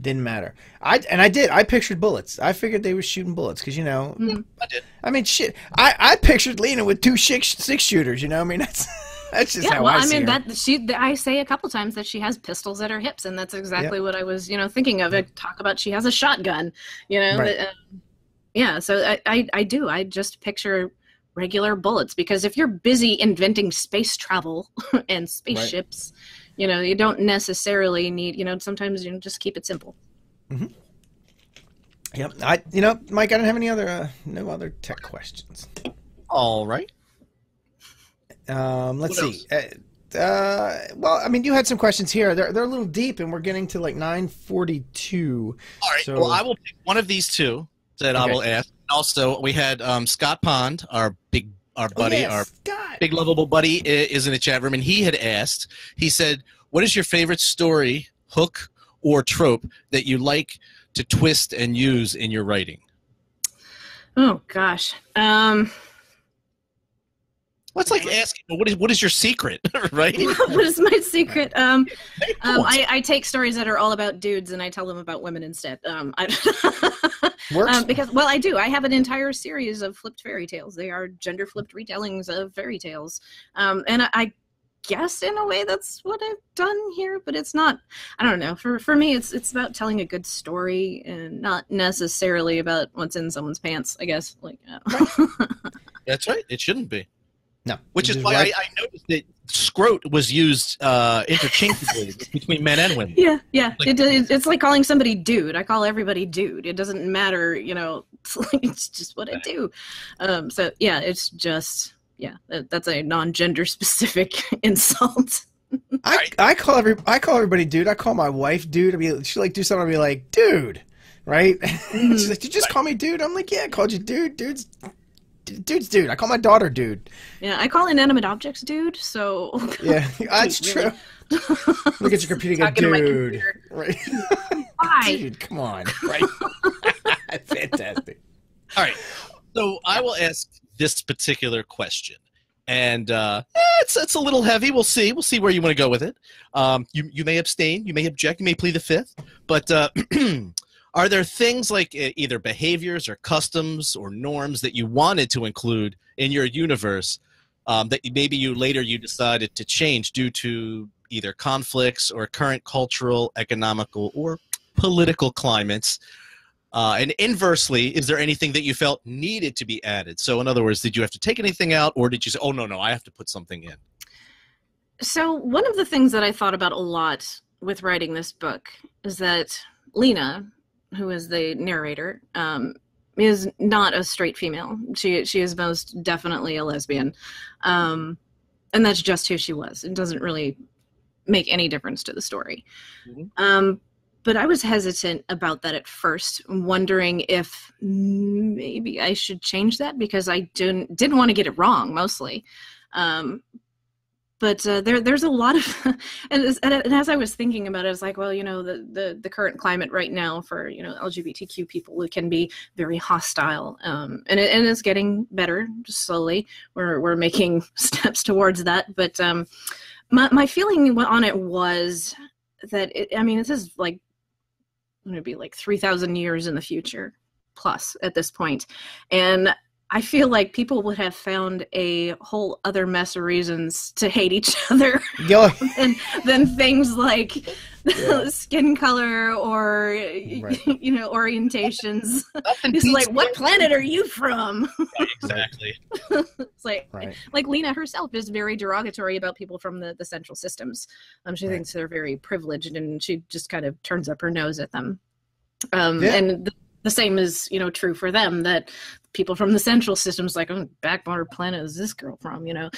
Didn't matter. I did. I pictured bullets. I figured they were shooting bullets because, you know. Mm. I did. I mean, shit. I pictured Lena with two six-shooters. You know, I mean, that's just how I see her. Yeah, well, I mean, I say a couple times that she has pistols at her hips, and that's exactly what I was, you know, thinking of. Yep. I talk about she has a shotgun, you know. Right. But, yeah, so I do. I just picture regular bullets because if you're busy inventing space travel and spaceships, right. You know, you don't necessarily need, you know, sometimes you just keep it simple. Mm-hmm. Yep. You know, Mike, I don't have any other, no other tech questions. All right. Let's see. Well, I mean, you had some questions here. They're a little deep and we're getting to like 9:42. All right. So... Well, I will pick one of these two that I will ask. Also, we had Scott Pond, our big lovable buddy, is in the chat room, and he had asked. He said, "What is your favorite story, hook, or trope that you like to twist and use in your writing?" Oh gosh, what's like asking, "What is your secret?" Right? What is my secret? I take stories that are all about dudes, and I tell them about women instead. Because, well, I do. I have an entire series of flipped fairy tales. They are gender flipped retellings of fairy tales. And I guess in a way that's what I've done here, but it's not, I don't know. For me, it's about telling a good story and not necessarily about what's in someone's pants, I guess. Like, That's right. It shouldn't be. No. Which is why I noticed that scrote was used interchangeably between men and women. Yeah, yeah. Like, it's like calling somebody dude. I call everybody dude. It doesn't matter, you know. It's, like, it's just what I do. So, yeah, it's just, yeah, that's a non-gender specific insult. I call everybody dude. I call my wife dude. I mean, she'll, like, do something and be like, dude, right? Mm-hmm. She's like, did you just call me dude? I'm like, yeah, I called you dude. Dude's dude. I call my daughter dude. Yeah, I call inanimate objects dude, so... Yeah, that's true. Look at your computer again, dude. Right. Why? Dude, come on. Right. Fantastic. All right, so I will ask this particular question, and it's a little heavy. We'll see. We'll see where you want to go with it. You may abstain. You may object. You may plead the fifth, but... Are there things like either behaviors or customs or norms that you wanted to include in your universe that maybe you later decided to change due to either conflicts or current cultural, economical, or political climates? And inversely, is there anything that you felt needed to be added? So in other words, did you have to take anything out or did you say, oh, no, I have to put something in? So one of the things that I thought about a lot with writing this book is that Lena, who is the narrator, is not a straight female. She is most definitely a lesbian. And that's just who she was. It doesn't really make any difference to the story. Mm-hmm. But I was hesitant about that at first, wondering if maybe I should change that because I didn't want to get it wrong, mostly. But there's a lot of, and as I was thinking about it, I was like, well, you know, the current climate right now for, you know, LGBTQ people, it can be very hostile, and it's getting better, just slowly. We're making steps towards that, but my feeling on it was that, I mean, this is like, I'm going to be like 3,000 years in the future plus at this point, and I feel like people would have found a whole other mess of reasons to hate each other than things like skin color or, you know, orientations. It's like, what planet are you from? Right, exactly. It's like, like Lena herself is very derogatory about people from the central systems. She thinks they're very privileged and she just kind of turns up her nose at them. And the same is, you know, true for them, that people from the central systems, like, oh, backwater planet is this girl from, you know?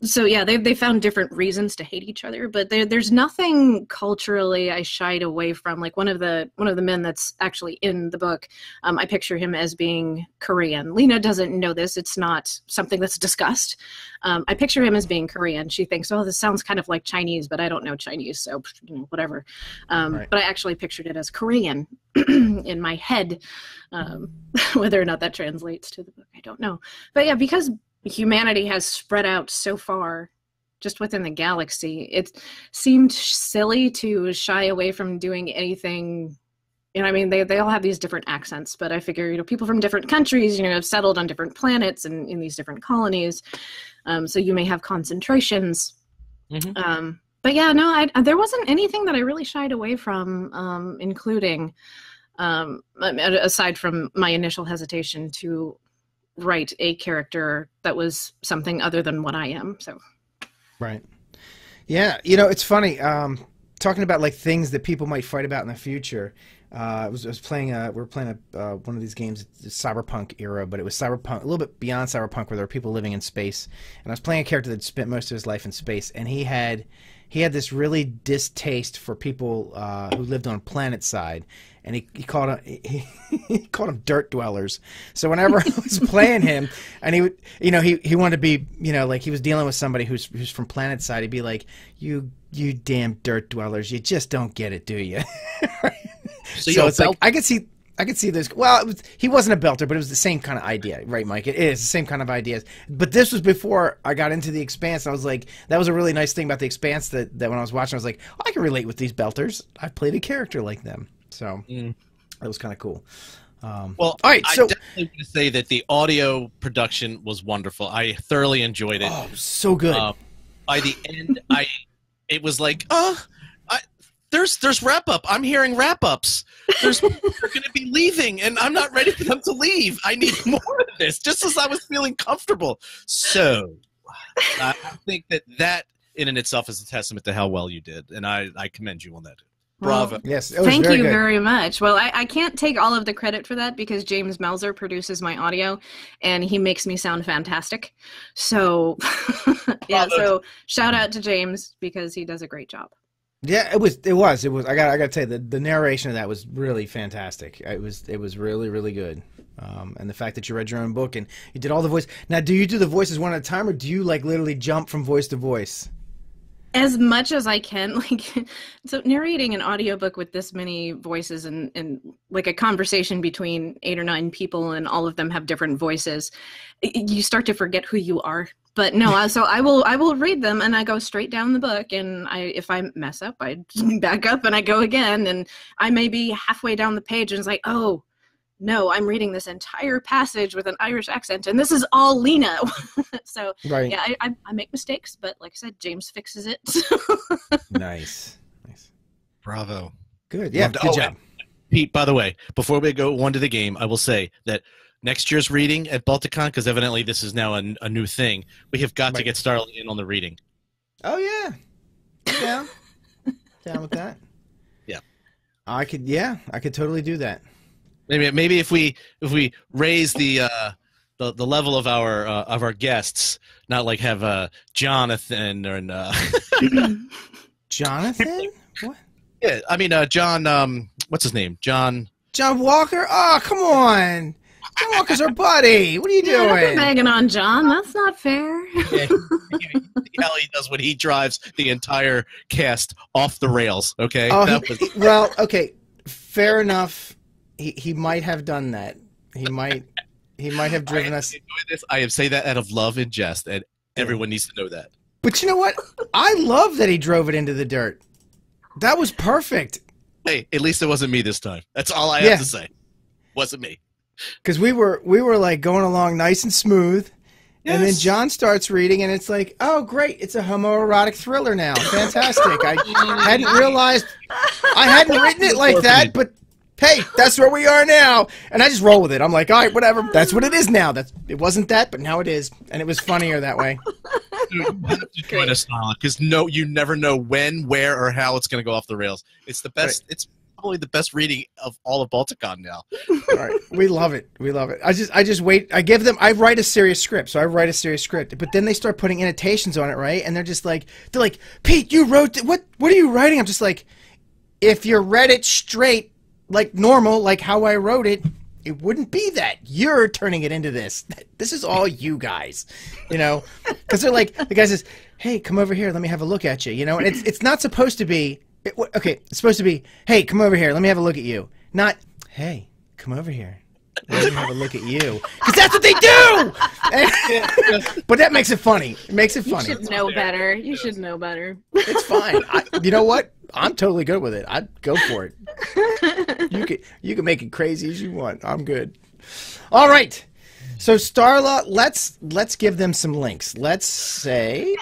So yeah, they found different reasons to hate each other, but there's nothing culturally I shied away from. Like one of the men that's actually in the book, I picture him as being Korean. Lena doesn't know this. It's not something that's discussed. I picture him as being Korean. She thinks, oh, this sounds kind of like Chinese, but I don't know Chinese, so you know, whatever. But I actually pictured it as Korean in my head. Whether or not that translates to the book, I don't know. But yeah, because humanity has spread out so far just within the galaxy. It seemed silly to shy away from doing anything. And I mean, they all have these different accents, but I figure, you know, people from different countries, you know, have settled on different planets and in these different colonies. So you may have concentrations. Mm-hmm. But yeah, no, there wasn't anything that I really shied away from, including, aside from my initial hesitation to write a character that was something other than what I am. So. Right. Yeah. You know, it's funny. Talking about like things that people might fight about in the future. I was playing we were playing one of these games, cyberpunk era, but it was cyberpunk, a little bit beyond cyberpunk, where there were people living in space. And I was playing a character that spent most of his life in space, and he had this really distaste for people who lived on planet side, and he called them dirt dwellers. So whenever I was playing him, and he would, you know, he wanted to be, you know, like he was dealing with somebody who's from planet side, he'd be like, you damn dirt dwellers, you just don't get it, do you? So it's like, I could see this. Well, he wasn't a belter, but it was the same kind of idea, right, Mike? It is the same kind of ideas. But this was before I got into The Expanse. I was like, that was a really nice thing about The Expanse, that when I was watching, I was like, oh, I can relate with these belters. I played a character like them. So that was kind of cool. Well, all right, so I definitely want to say that the audio production was wonderful. I thoroughly enjoyed it. Oh, so good. By the end, it was like, oh. There's wrap up. I'm hearing wrap ups. There's people who are going to be leaving, and I'm not ready for them to leave. I need more of this. Just as I was feeling comfortable. So, I think that in and itself is a testament to how well you did, and I commend you on that. Bravo. Yes. Thank you very much. Well, I can't take all of the credit for that because James Melzer produces my audio, and he makes me sound fantastic. So, yeah. So shout out to James because he does a great job. Yeah, it was. I got to tell you, the narration of that was really fantastic. It was really, really good. And the fact that you read your own book and you did all the voice. Now, do you do the voices one at a time, or do you like literally jump from voice to voice? As much as I can. Like, so narrating an audiobook with this many voices and like a conversation between 8 or 9 people and all of them have different voices, you start to forget who you are. But no, so I will read them, and I go straight down the book, and if I mess up, I back up and I go again, and I may be halfway down the page and it's like, oh no, I'm reading this entire passage with an Irish accent, and this is all Lena. So right. Yeah, I make mistakes, but like I said, James fixes it. Nice, bravo, good, yeah, good job, Pete. By the way, before we go on to the game, I will say that. Next year's reading at Balticon, because evidently this is now a new thing. We have got to get Starla in on the reading. Oh yeah, yeah, down with that. Yeah, I could totally do that. Maybe if we raise the level of our guests, not like have Jonathan or Jonathan. What? Yeah, I mean John. What's his name? John Walker. Oh, come on. John Walker's our buddy. What are you doing? Don't be banging on John. That's not fair. Yeah, he does when he drives the entire cast off the rails. Okay. Oh, well, okay. Fair enough. He might have done that. He might have driven us. I have said that out of love and jest, and everyone needs to know that. But you know what? I love that he drove it into the dirt. That was perfect. Hey, at least it wasn't me this time. That's all I have to say. Wasn't me. Because we were like going along nice and smooth, yes. And then John starts reading, and it's like, oh great, it's a homoerotic thriller now. Fantastic! I hadn't written it like that, but hey, that's where we are now. And I just roll with it. I'm like, all right, whatever. That's what it is now. It wasn't that, but now it is, and it was funnier that way. You have to join us, because you never know when, where, or how it's going to go off the rails. It's the best. Right. It's probably the best reading of all of Balticon now. All right. We love it. We love it. I just wait. I write a serious script. So I write a serious script, but then they start putting annotations on it. Right. And they're like, Pete, you wrote what are you writing? I'm just like, if you read it straight, like normal, like how I wrote it, it wouldn't be that. You're turning it into this. This is all you guys, you know, because they're like, the guy says, hey, come over here. Let me have a look at you. You know, and it's not supposed to be, okay, it's supposed to be, hey, come over here. Let me have a look at you. Not, hey, come over here. They didn't have a look at you. Because that's what they do! But that makes it funny. It makes it funny. You should know better. You should know better. It's fine. You know what? I'm totally good with it. I'd go for it. You can make it crazy as you want. I'm good. All right. So, Starla, let's give them some links. Let's say...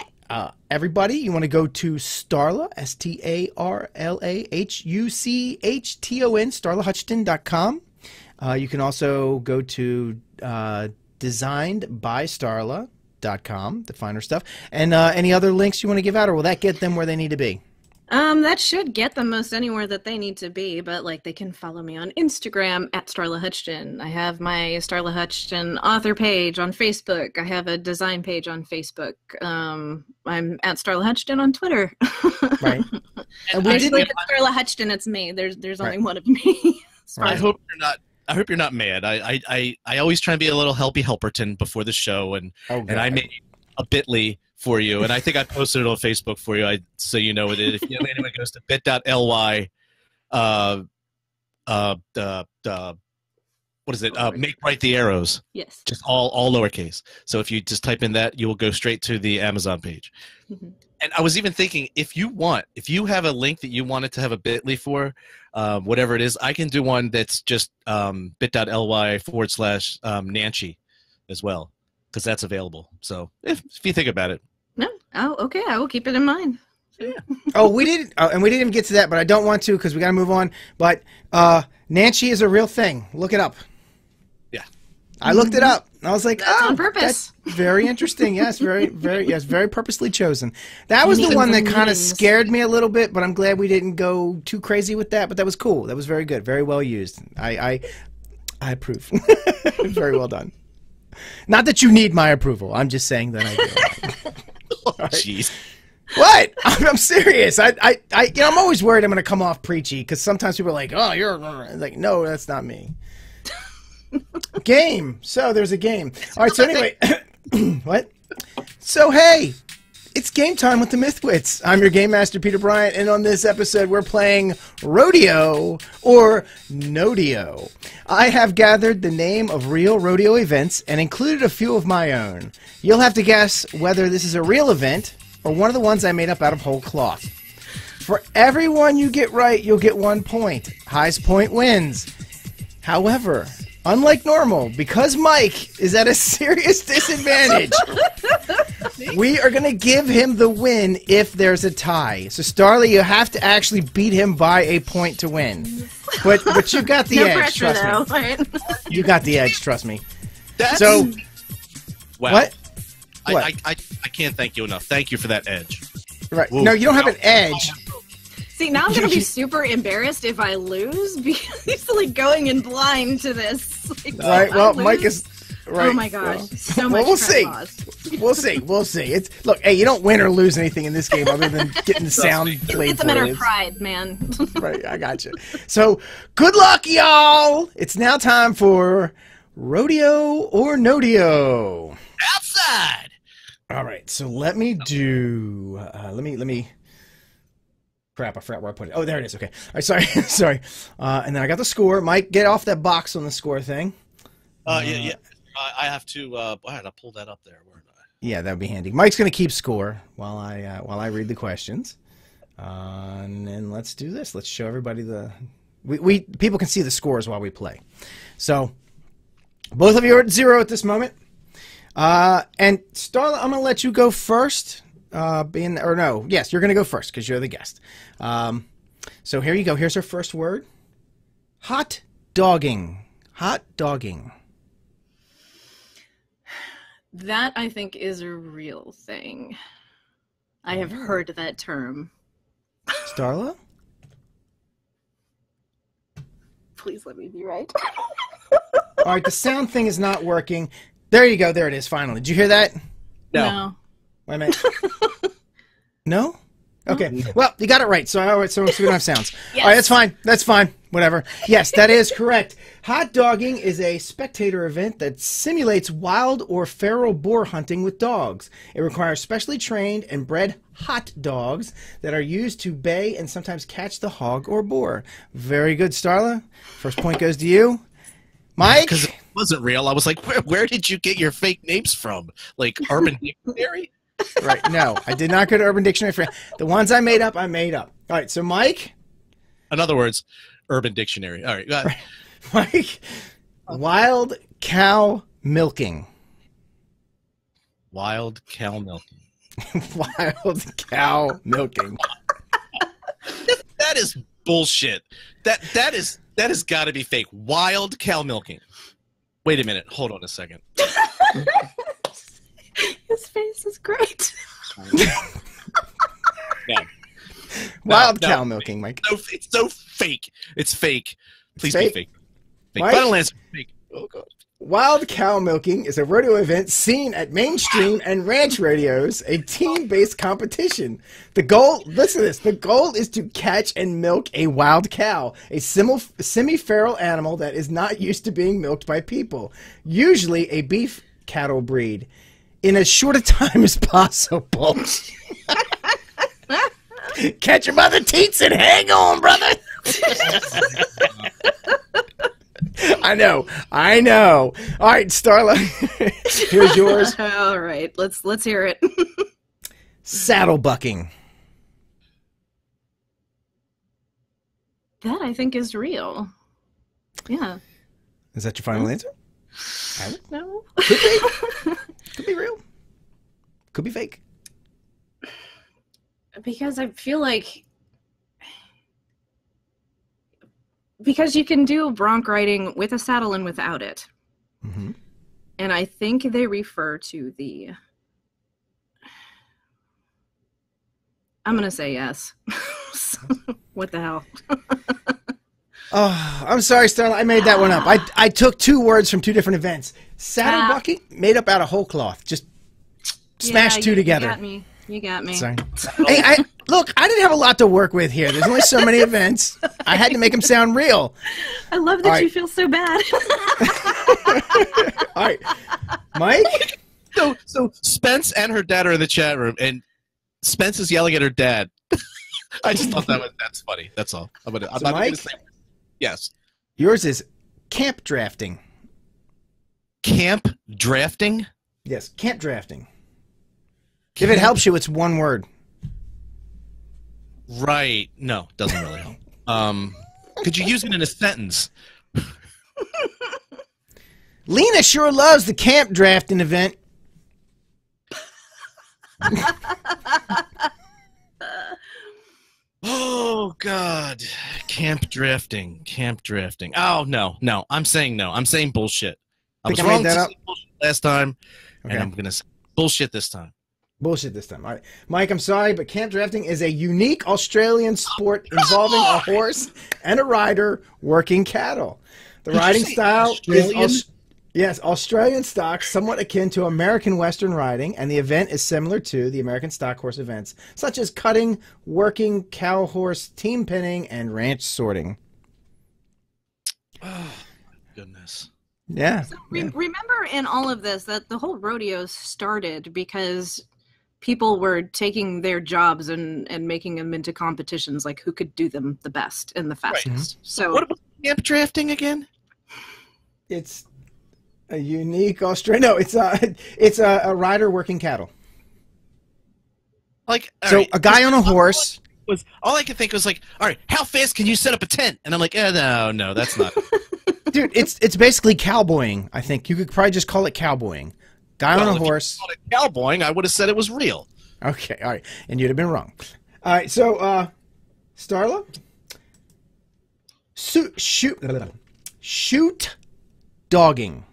everybody, you want to go to Starla, S-T-A-R-L-A-H-U-C-H-T-O-N, StarlaHuchton.com. You can also go to DesignedByStarla.com to find our stuff. And any other links you want to give out, or will that get them where they need to be? That should get them most anywhere that they need to be, but like they can follow me on Instagram at Starla Huchton. I have my Starla Huchton author page on Facebook. I have a design page on Facebook. I'm at Starla Huchton on Twitter. Right. And we did like Starla Huchton. It's me. There's only one of me. Right. I hope you're not mad. I always try and be a little helpy Helperton before the show, and I made a bit.ly for you, and I think I posted it on Facebook for you, so you know what it is. If anyone goes to bit.ly, what is it? Make Bright the Arrows. Yes. Just all lowercase. So if you just type in that, you will go straight to the Amazon page. Mm-hmm. And I was even thinking, if you have a link that you wanted to have a bit.ly for, whatever it is, I can do one that's just bit.ly/Nancy as well, because that's available. So if you think about it. No. Oh, okay. I will keep it in mind. Yeah. Oh, we didn't, and we didn't even get to that, but I don't want to because we got to move on. But Nancy is a real thing. Look it up. Yeah. I looked it up. And I was like, that's on purpose. That's very interesting. Yes, very purposely chosen. That was the one that kind of scared me a little bit, but I'm glad we didn't go too crazy with that. But that was cool. That was very good. Very well used. I approve. Very well done. Not that you need my approval. I'm just saying that I do. Jeez. Right. What? I'm serious. you know, I'm always worried I'm going to come off preachy because sometimes people are like, oh, you're like, no, that's not me. Game. So there's a game. All right. So anyway, what? So, hey, it's game time with the Mythwits. I'm your game master, Peter Bryant, and on this episode, we're playing Rodeo or Nodeo. I have gathered the name of real rodeo events and included a few of my own. You'll have to guess whether this is a real event or one of the ones I made up out of whole cloth. For every one you get right, you'll get 1 point. Highest point wins. However, unlike normal, because Mike is at a serious disadvantage, we are going to give him the win if there's a tie. So, Starla, you have to actually beat him by a point to win. But you've got the edge, trust me. You got the edge, trust me. So, wow. What? I can't thank you enough. Thank you for that edge. Right. Whoa. No, you don't have an edge. See, now I'm going to be super embarrassed if I lose because he's like going in blind to this. Like, all right, well, Mike is... Right. Oh my gosh! Well, so much. Well, we'll see. We'll see. We'll see. It's look. Hey, you don't win or lose anything in this game other than getting the sound played. It's a matter of pride, man. Right. I got you. So, good luck, y'all. It's now time for Rodeo or Nodeo. Outside. All right. So let me do. Let me. Crap! I forgot where I put it. Oh, there it is. Okay. All right. Sorry. Sorry. And then I got the score. Mike, get off that box on the score thing. Yeah. I have to. I had to pull that up there, weren't I? Yeah, that would be handy. Mike's going to keep score while I read the questions, and then let's do this. Let's show everybody the people can see the scores while we play. So both of you are at 0 at this moment. And Starla, I'm going to let you go first. Yes, you're going to go first because you're the guest. So here you go. Here's our first word: hot dogging. Hot dogging. That, I think, is a real thing. I have heard that term. Starla? Please let me be right. All right, the sound thing is not working. There you go. There it is, finally. Did you hear that? No. Wait a minute. No? Okay. No. Well, you got it right, so we don't have sounds. Yes. All right, that's fine. That's fine. Whatever. Yes, that is correct. Hot dogging is a spectator event that simulates wild or feral boar hunting with dogs. It requires specially trained and bred hot dogs that are used to bay and sometimes catch the hog or boar. Very good, Starla. First point goes to you. Mike? Because it wasn't real. I was like, where did you get your fake names from? Like Urban Dictionary? Right. No, I did not go to Urban Dictionary. The ones I made up, I made up. All right. So, Mike? In other words, Urban Dictionary. All right. Go ahead. Right. Mike, wild cow milking. Wild cow milking. Wild cow milking. That is bullshit. That has got to be fake. Wild cow milking. Wait a minute. Hold on a second. His face is great. No. Wild cow milking, Mike. It's so fake. It's fake. Please be fake. Fake. Final answer. Fake. Oh god. Wild cow milking is a rodeo event seen at mainstream and ranch rodeos, a team-based competition. The goal, listen to this, the goal is to catch and milk a wild cow, a semi-feral animal that is not used to being milked by people, usually a beef cattle breed, in as short a time as possible. Catch your mother teats and hang on, brother. I know. I know. All right, Starla. Here's yours. All right. Let's hear it. Saddle bucking. That I think is real. Yeah. Is that your final answer? No. Could be real. Could be fake. Because I feel like because you can do bronc riding with a saddle and without it. Mm-hmm. And I think they refer to the... I'm going to say yes. What the hell? Oh, I'm sorry, Starla. I made that one up. I took two words from two different events. Saddle bucking, made up out of whole cloth. Just smashed two together. You got me. You got me. Sorry. Hey, look, I didn't have a lot to work with here. There's only so many events. I had to make them sound real. I love that you feel so bad. All right. Mike? So Spence and her dad are in the chat room, and Spence is yelling at her dad. I just thought that's funny. That's all. I'm not going to say yes. Yours is camp drafting. Camp drafting? Yes, camp drafting. If it helps you, it's one word. Right. No, doesn't really help. Could you use it in a sentence? Lena sure loves the camp drafting event. Oh, God. Camp drafting. Camp drafting. Oh, no. No, I'm saying no. I'm saying bullshit. I was wrong to say bullshit last time, and I'm going to say bullshit this time. Bullshit this time. All right. Mike, I'm sorry, but camp drafting is a unique Australian sport involving a horse and a rider working cattle. The riding style is Australian stock, somewhat akin to American Western riding, and the event is similar to the American stock horse events, such as cutting, working cow horse, team pinning, and ranch sorting. Oh, goodness. Yeah. So remember in all of this that the whole rodeo started because people were taking their jobs and making them into competitions, like who could do them the best and the fastest. Right. So what about camp drafting again? It's a unique Australian. No, it's a rider working cattle. Like a guy on a horse. All I could think was like, all right, how fast can you set up a tent? And I'm like, no, that's not. Dude, it's basically cowboying. I think you could probably just call it cowboying. Guy on a horse. If you called it cowboying, I would have said it was real. Okay, all right, and you'd have been wrong. All right, so Starla, shoot dogging,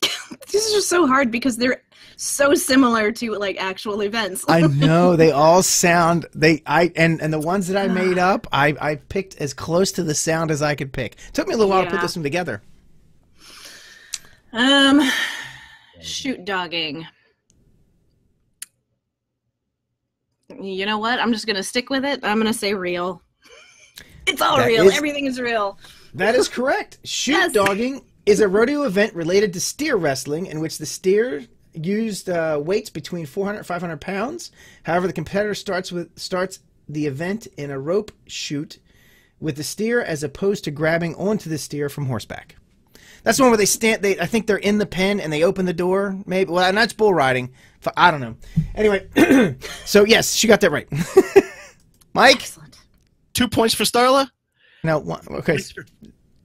This is just so hard because they're so similar to like actual events. I know they all sound and the ones that I made up, I picked as close to the sound as I could pick. It took me a little while to put this one together. Shoot dogging. You know what? I'm just going to stick with it. I'm going to say real. It's all real. Everything is real. That is correct. Shoot dogging is a rodeo event related to steer wrestling in which the steer used weights between 400 and 500 pounds. However, the competitor starts the event in a rope chute with the steer as opposed to grabbing onto the steer from horseback. That's the one where they stand. I think they're in the pen and they open the door. Maybe. Well, and that's bull riding. I don't know. Anyway, so yes, she got that right. Mike, excellent. 2 points for Starla. No, one. Okay.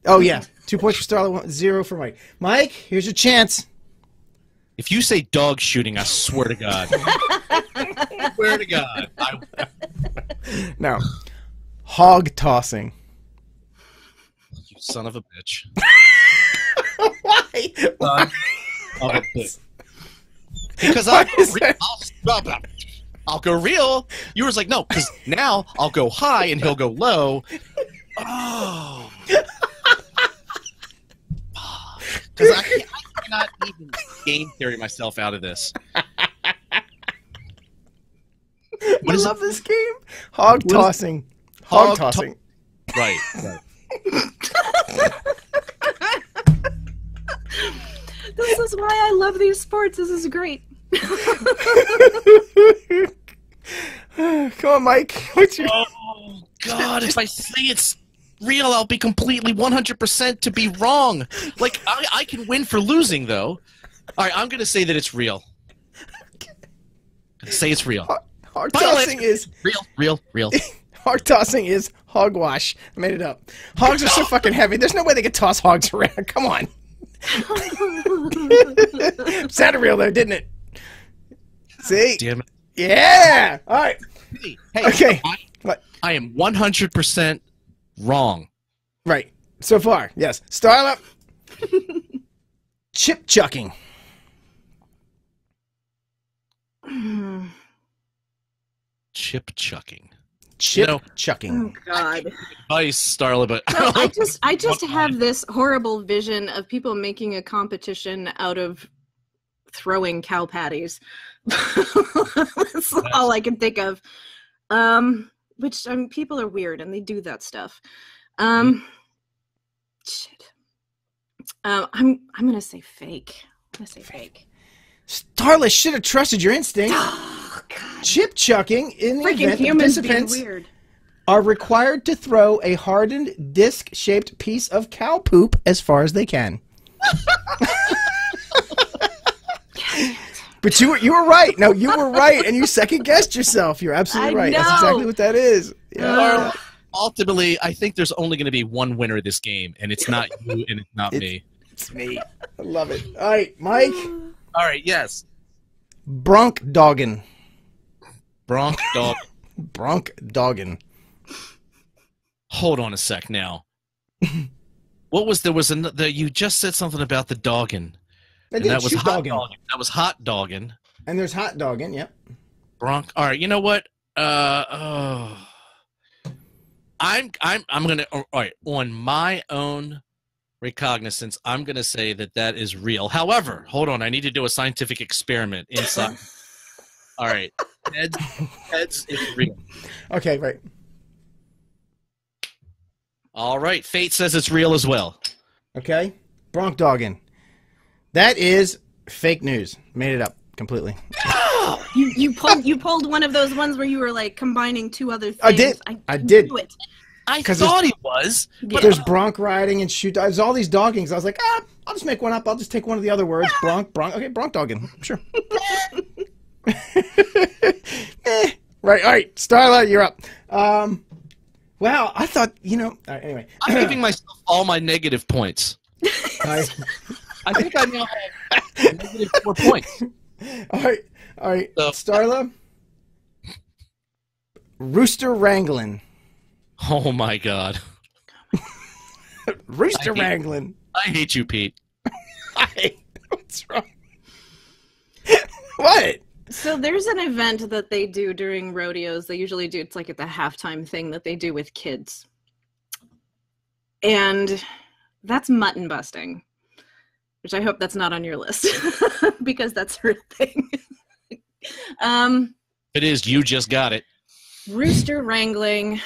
Oh yeah, 2 points for Starla, 1-0 for Mike. Mike, here's your chance. If you say dog shooting, I swear to God. I swear to God. No, hog tossing. You son of a bitch. Why? Why? Because I'll go real. You were like, no, because now I'll go high and he'll go low. Oh. Because I cannot even game theory myself out of this. What is up this game? Hog tossing. Hog tossing. Right. Right. This is why I love these sports. This is great. Come on, Mike. What's your... Oh, God. If I say it's real, I'll be completely 100% to be wrong. Like, I can win for losing, though. All right, I'm going to say that it's real. Say it's real. Hard tossing is... Real, real, real. Hog tossing is hogwash. I made it up. Hogs are so fucking heavy. There's no way they could toss hogs around. Come on. Sounded real though, didn't it? See? Damn it. Yeah. All right. Hey. Hey, okay. I am 100% wrong. Right. So far, yes. Starla. Chip chucking. Chip chucking. Chip chucking. Oh God! Advice, Starla, but no, I just have this horrible vision of people making a competition out of throwing cow patties. That's all I can think of. Which I mean, people are weird and they do that stuff. Shit. I'm gonna say fake. I'm gonna say fake. Starla should have trusted your instinct. Oh, God. Chip chucking in the event that participants are required to throw a hardened disc-shaped piece of cow poop as far as they can. But you were right. No, you were right, and you second guessed yourself. You're absolutely right. That's exactly what that is. Yeah. Ultimately, I think there's only going to be one winner of this game, and it's not you, and it's not me. It's me. I love it. All right, Mike. All right, yes. Bronc doggin. Bronc dog. Bronc doggin. Hold on a sec now. What was there was you just said something about the doggin. And that was hot doggin. That was hot doggin. And there's hot doggin, yep. Bronc. All right, you know what? I'm going to on my own recognizance, I'm going to say that that is real. However, hold on. I need to do a scientific experiment inside. All right. Heads is real. Okay, right. All right. Fate says it's real as well. Okay. Bronc doggin. That is fake news. Made it up completely. you pulled one of those ones where you were like combining two other things. I did. I did. It. I thought he was. But there's bronc riding and shoot. There's all these doggings. I was like, ah, I'll just make one up. I'll just take one of the other words. Bronc. Okay, bronc dogging. Sure. Right. All right, Starla, you're up. Wow, I thought, you know. All right, anyway, I'm giving myself all my negative points. I think I now have negative 4 points. All right, so, Starla. Rooster wrangling. Oh my God! Rooster wrangling. I hate you, Pete. What's wrong? What? So there's an event that they do during rodeos. They usually do. It's like at the halftime thing that they do with kids, and that's mutton busting, which I hope that's not on your list because that's her thing. It is. You just got it. Rooster wrangling.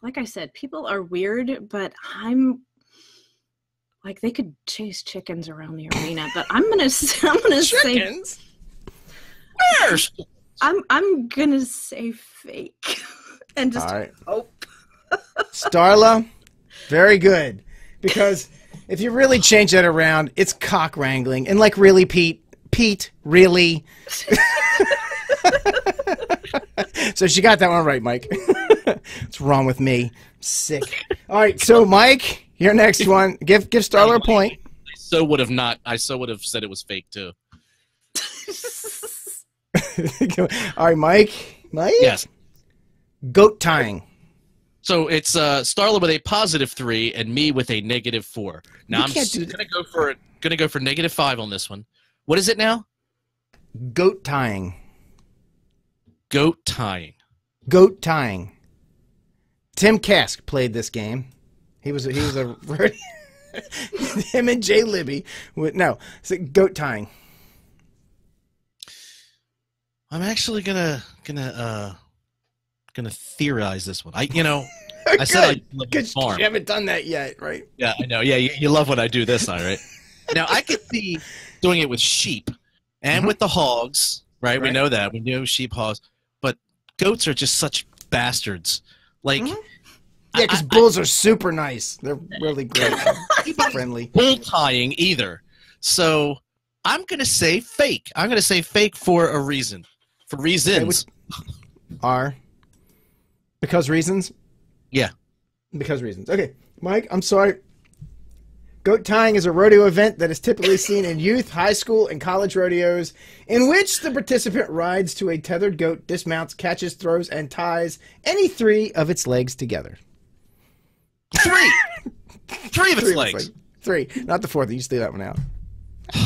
Like I said, people are weird, but I'm like they could chase chickens around the arena, but I'm gonna say chickens. I'm gonna say fake and just hope. Starla, very good. Because if you really change that around, it's cock wrangling. And like, really, Pete, really? So she got that one right, Mike. What's wrong with me? I'm sick. All right, so Mike, your next one. Give Starla a point. I so would have said it was fake too. All right, Mike. Mike? Yes. Goat tying. So it's Starla with a positive 3 and me with a negative 4. Now you I'm gonna go for negative 5 on this one. What is it now? Goat tying. Goat tying. Goat tying. Tim Kask played this game. He was a him and Jay Libby. No, it's like goat tying. I'm actually gonna theorize this one. I said I love farm. You haven't done that yet, right? Yeah, I know. Yeah, you love when I do this, all right. Now I could see doing it with sheep and with the hogs, right? We know that. We know sheep, hogs, but goats are just such bastards. Like, yeah, because bulls are super nice. They're really great, friendly. Bull tying either. So I'm gonna say fake. I'm gonna say fake for a reason. For reasons. Okay, are. Because reasons? Yeah. Because reasons. Okay. Mike, I'm sorry. Goat tying is a rodeo event that is typically seen in youth, high school, and college rodeos, in which the participant rides to a tethered goat, dismounts, catches, throws, and ties any three of its legs together. Three of its legs. Not the fourth. You just threw that one out.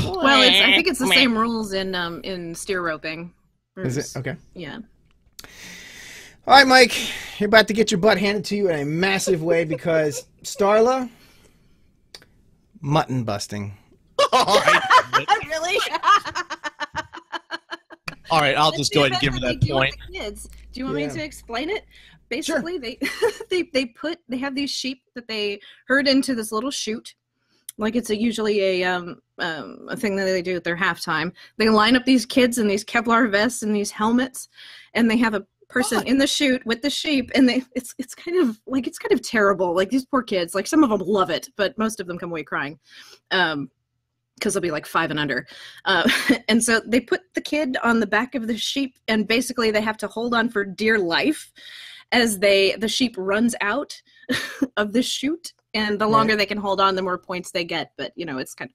Well, it's, I think it's the same rules in steer roping. Is it? Okay. Yeah. All right, Mike, you're about to get your butt handed to you in a massive way because Starla, mutton busting. Really? All right, I'll just go ahead and give her that point. Kids, do you want me to explain it? Basically, they have these sheep that they herd into this little chute. Like it's usually a thing that they do at their halftime. They line up these kids in these Kevlar vests and these helmets, and they have a person in the chute with the sheep, and it's kind of like terrible. Like these poor kids, like some of them love it, but most of them come away crying because they'll be like 5 and under. And so they put the kid on the back of the sheep, and basically they have to hold on for dear life as the sheep runs out of the chute, and the longer they can hold on, the more points they get. But you know, it's kind of,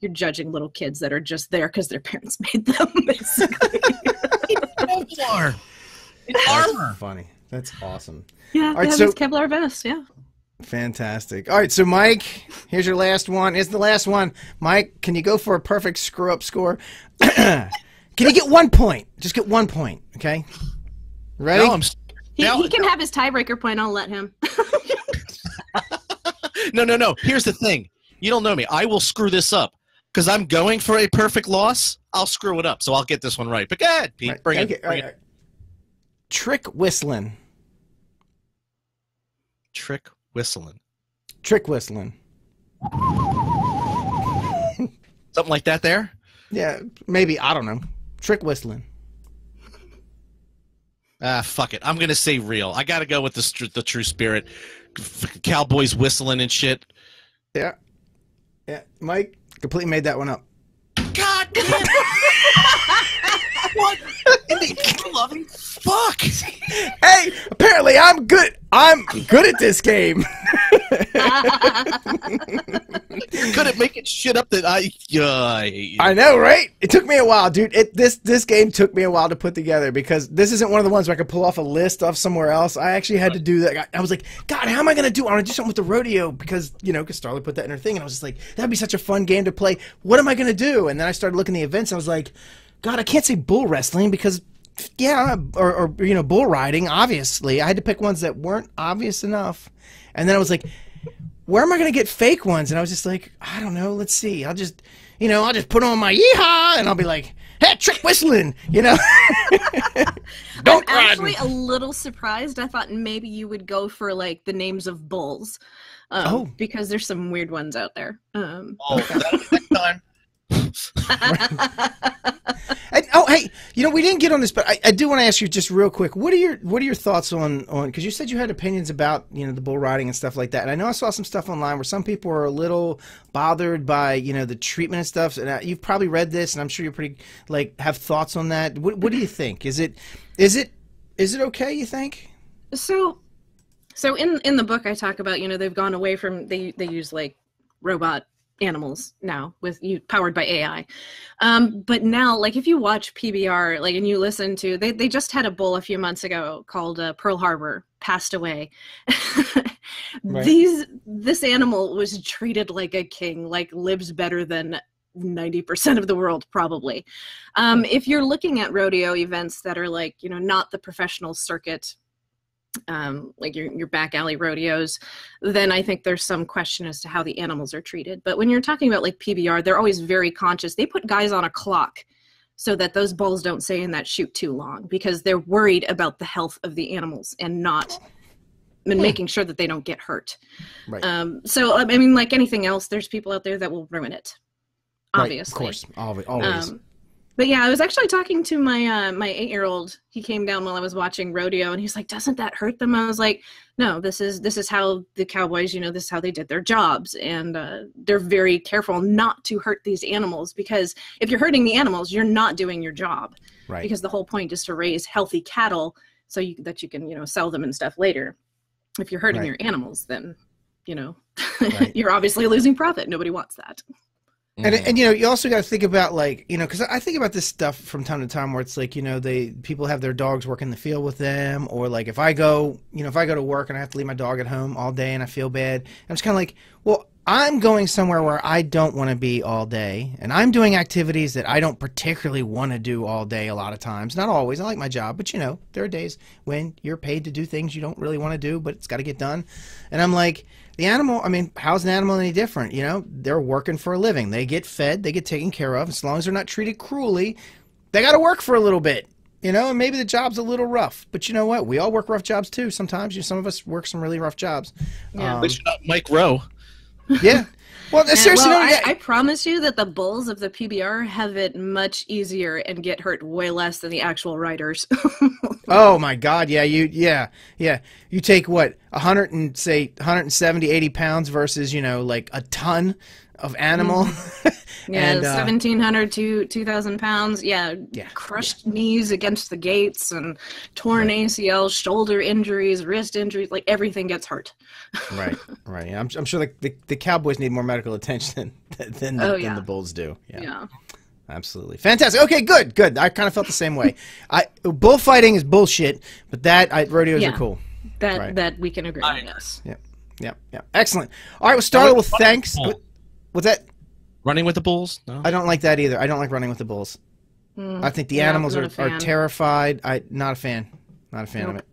you're judging little kids that are just there because their parents made them, basically. It's armor. That's funny. That's awesome. Yeah, they have these Kevlar vests, yeah. Fantastic. All right, so Mike, here's your last one. It's the last one. Mike, can you go for a perfect screw-up score? Can you get 1 point? Just get 1 point, okay? Ready? No, he can have his tiebreaker point. I'll let him. No. Here's the thing. You don't know me. I will screw this up because I'm going for a perfect loss. I'll screw it up, so I'll get this one right. But go ahead, Pete. Right. Bring it. Trick whistling. Trick whistling. Trick whistling. Something like that there? Yeah, maybe. I don't know. Trick whistling. Ah, fuck it. I'm going to say real. I got to go with the true spirit. Cowboys whistling and shit. Yeah. Yeah. Mike completely made that one up. God damn it. What? Loving fuck. Hey, apparently I'm good. I'm good at this game. You're good at making shit up that I know, right? It took me a while, dude. This game took me a while to put together because this isn't one of the ones where I could pull off a list off somewhere else. I actually had to do that. I was like, God, how am I gonna do? I want to do something with the rodeo because you know, because Starla put that in her thing, and I was just like, that'd be such a fun game to play. What am I gonna do? And then I started looking at the events. And I was like, God, I can't say bull wrestling because, yeah, or you know, bull riding, obviously. I had to pick ones that weren't obvious enough. And then I was like, where am I going to get fake ones? And I was just like, I don't know. Let's see. I'll just, you know, I'll just put on my yeehaw and I'll be like, hey, trick whistling, you know. Don't I'm actually a little surprised. I thought maybe you would go for, like, the names of bulls because there's some weird ones out there. That was next time. Right. Oh, hey, you know, we didn't get on this, but I do want to ask you just real quick. What are your thoughts on, because you said you had opinions about, you know, the bull riding and stuff like that. And I know I saw some stuff online where some people are a little bothered by, you know, the treatment and stuff. And you've probably read this, and I'm sure you're pretty, like, have thoughts on that. What do you think? Is it okay, you think? So in the book I talk about, you know, they've gone away from, they use like robot animals now with you powered by AI. But now, like, if you watch PBR, like, and you listen to, they just had a bull a few months ago called Pearl Harbor, passed away. Right. This animal was treated like a king, like lives better than 90% of the world, probably. If you're looking at rodeo events that are like, you know, not the professional circuit, like your back alley rodeos, then I think there's some question as to how the animals are treated. But when you're talking about like PBR, they're always very conscious. They put guys on a clock so that those bulls don't stay in that chute too long, because they're worried about the health of the animals and not and making sure that they don't get hurt. Right. So, I mean, like anything else, there's people out there that will ruin it. Obviously. Right, of course, always. But yeah, I was actually talking to my my 8-year-old. He came down while I was watching rodeo, and he's like, "Doesn't that hurt them?" I was like, "No, this is how the cowboys, you know, this is how they did their jobs, and they're very careful not to hurt these animals, because if you're hurting the animals, you're not doing your job, right? Because the whole point is to raise healthy cattle so that you can, you know, sell them and stuff later. If you're hurting your animals, then, you know, you're obviously losing profit. Nobody wants that." And you know, you also got to think about, like, you know, because I think about this stuff from time to time where it's like, you know, people have their dogs work in the field with them, or like if I go to work and I have to leave my dog at home all day and I feel bad, I'm just kind of like, well, I'm going somewhere where I don't want to be all day, and I'm doing activities that I don't particularly want to do all day a lot of times. Not always. I like my job, but, you know, there are days when you're paid to do things you don't really want to do, but it's got to get done. And I'm like, the animal, I mean, how's an animal any different? You know, they're working for a living. They get fed. They get taken care of. As long as they're not treated cruelly, they got to work for a little bit. You know, and maybe the job's a little rough, but you know what? We all work rough jobs too sometimes. You know, some of us work some really rough jobs. Yeah. But you're not Mike Rowe. Yeah. Well, seriously, well, I promise you that the bulls of the PBR have it much easier and get hurt way less than the actual riders. Oh my God! Yeah, you take what 170, 80 pounds versus, you know, like a ton of animal. Mm-hmm. Yeah, and, 1,700 to 2,000 pounds. Yeah, yeah, crushed knees against the gates and torn ACL, shoulder injuries, wrist injuries, like everything gets hurt. right. Yeah, I'm sure the cowboys need more medical attention than the bulls do. Yeah. Absolutely. Fantastic. Okay, good. I kind of felt the same way. Bullfighting is bullshit, but rodeos are cool. That we can agree on, yes. Yep. Excellent. All right, we'll start with thanks. What's that? Running with the bulls? No. I don't like that either. I don't like running with the bulls. I think the animals are terrified. Not a fan of it.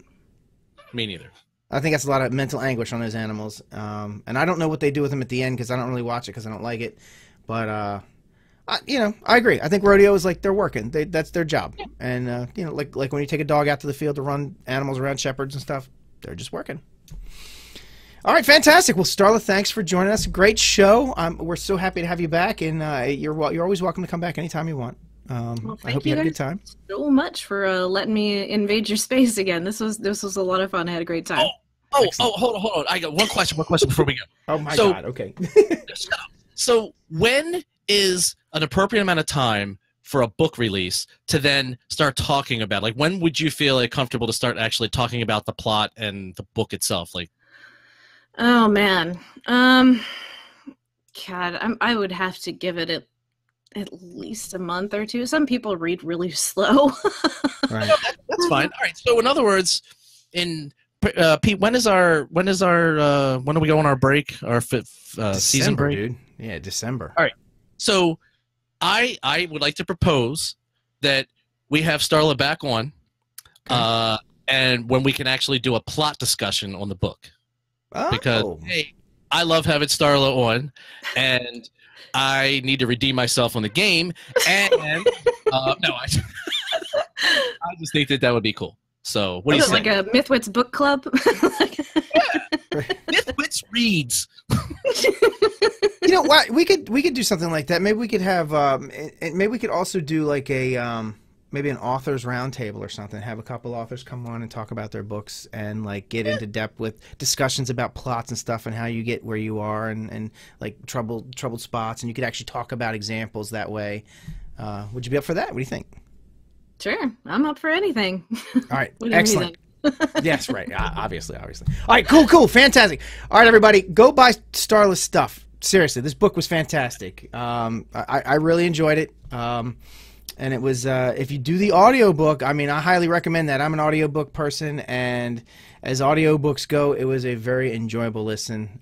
Me neither. I think that's a lot of mental anguish on those animals. And I don't know what they do with them at the end, because I don't really watch it because I don't like it. But, you know, I agree. I think rodeo is like they're working. That's their job. Yeah. And, you know, like when you take a dog out to the field to run animals around shepherds and stuff, they're just working. All right, fantastic. Well, Starla, thanks for joining us. Great show. We're so happy to have you back, and you're always welcome to come back anytime you want. Well, I hope you had a good time. So much for letting me invade your space again. This was a lot of fun. I had a great time. Oh, hold on. I got one question before we go. Oh my God. Okay. So when is an appropriate amount of time for a book release to then start talking about? Like, when would you feel like comfortable to start actually talking about the plot and the book itself? Like, oh man, God, I would have to give it at least a month or two. Some people read really slow. Right. No, that's fine. All right. So in other words, Pete, when do we go on our break? Our fifth season break? Dude. Yeah, December. All right. So I would like to propose that we have Starla back on, and when we can actually do a plot discussion on the book. Oh. Because, hey, I love having Starla on, and I need to redeem myself on the game. And I just think that would be cool. So what do you think? Like a Mythwits book club? Mythwits reads. You know what? We could do something like that. Maybe we could have maybe we could also do like a maybe an author's roundtable or something. Have a couple authors come on and talk about their books and like get into depth with discussions about plots and stuff and how you get where you are and like troubled spots, and you could actually talk about examples that way. Would you be up for that? What do you think? Sure, I'm up for anything. All right, excellent. Yes, right. Obviously. All right, cool, fantastic. All right, everybody, go buy Starla's stuff. Seriously, this book was fantastic. I really enjoyed it. And it was, if you do the audiobook, I mean, I highly recommend that. I'm an audiobook person, and as audiobooks go, it was a very enjoyable listen.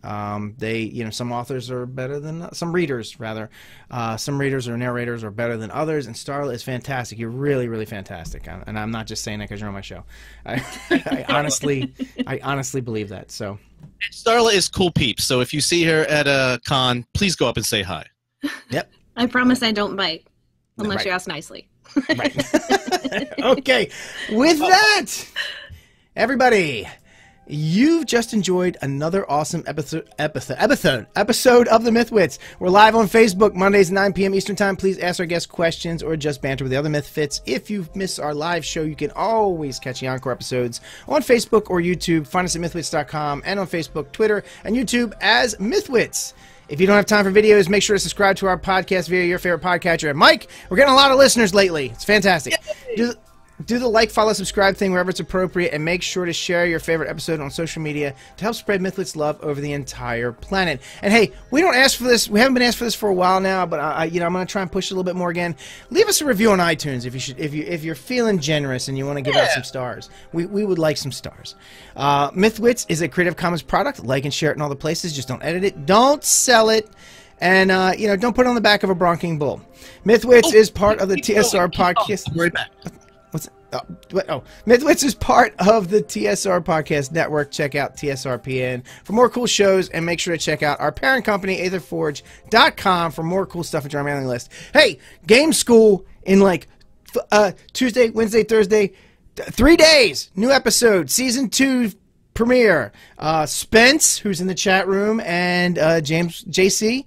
They, you know, some authors are better than, some readers or narrators are better than others, and Starla is fantastic. You're really, really fantastic, and I'm not just saying that because you're on my show. I honestly believe that, so. And Starla is cool peeps, so if you see her at a con, please go up and say hi. Yep. I promise I don't bite. Unless you ask nicely. Right. Okay. With that, everybody, you've just enjoyed another awesome episode of The Mythwits. We're live on Facebook Mondays at 9 p.m. Eastern Time. Please ask our guests questions or just banter with the other Mythfits. If you've missed our live show, you can always catch the encore episodes on Facebook or YouTube. Find us at Mythwits.com and on Facebook, Twitter, and YouTube as Mythwits. If you don't have time for videos, make sure to subscribe to our podcast via your favorite podcatcher. And Mike, we're getting a lot of listeners lately. It's fantastic. Do the like, follow, subscribe thing wherever it's appropriate, and make sure to share your favorite episode on social media to help spread Mythwits love over the entire planet. And hey, we don't ask for this. We haven't been asked for this for a while now, but I'm going to try and push a little bit more again. Leave us a review on iTunes if you're feeling generous and you want to give out some stars. We would like some stars. Mythwits is a Creative Commons product. Like and share it in all the places. Just don't edit it. Don't sell it. And, you know, don't put it on the back of a bronking bull. Mythwits is part of the TSR podcast. Right back. Mythwits is part of the TSR Podcast Network. Check out TSRPN for more cool shows, and make sure to check out our parent company, Aetherforge.com, for more cool stuff at your mailing list. Hey, game school in like Tuesday, Wednesday, Thursday, 3 days. New episode, season 2 premiere. Spence, who's in the chat room, and James JC.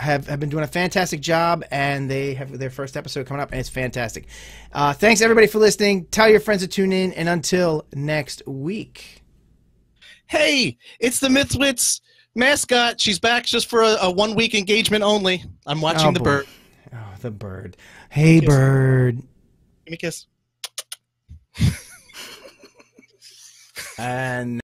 Have been doing a fantastic job, and they have their first episode coming up, and it's fantastic. Thanks everybody for listening. Tell your friends to tune in, and until next week. Hey, it's the Mythwits mascot. She's back just for a one-week engagement only. I'm watching the bird. Oh, the bird. Hey, bird. Give me a kiss. And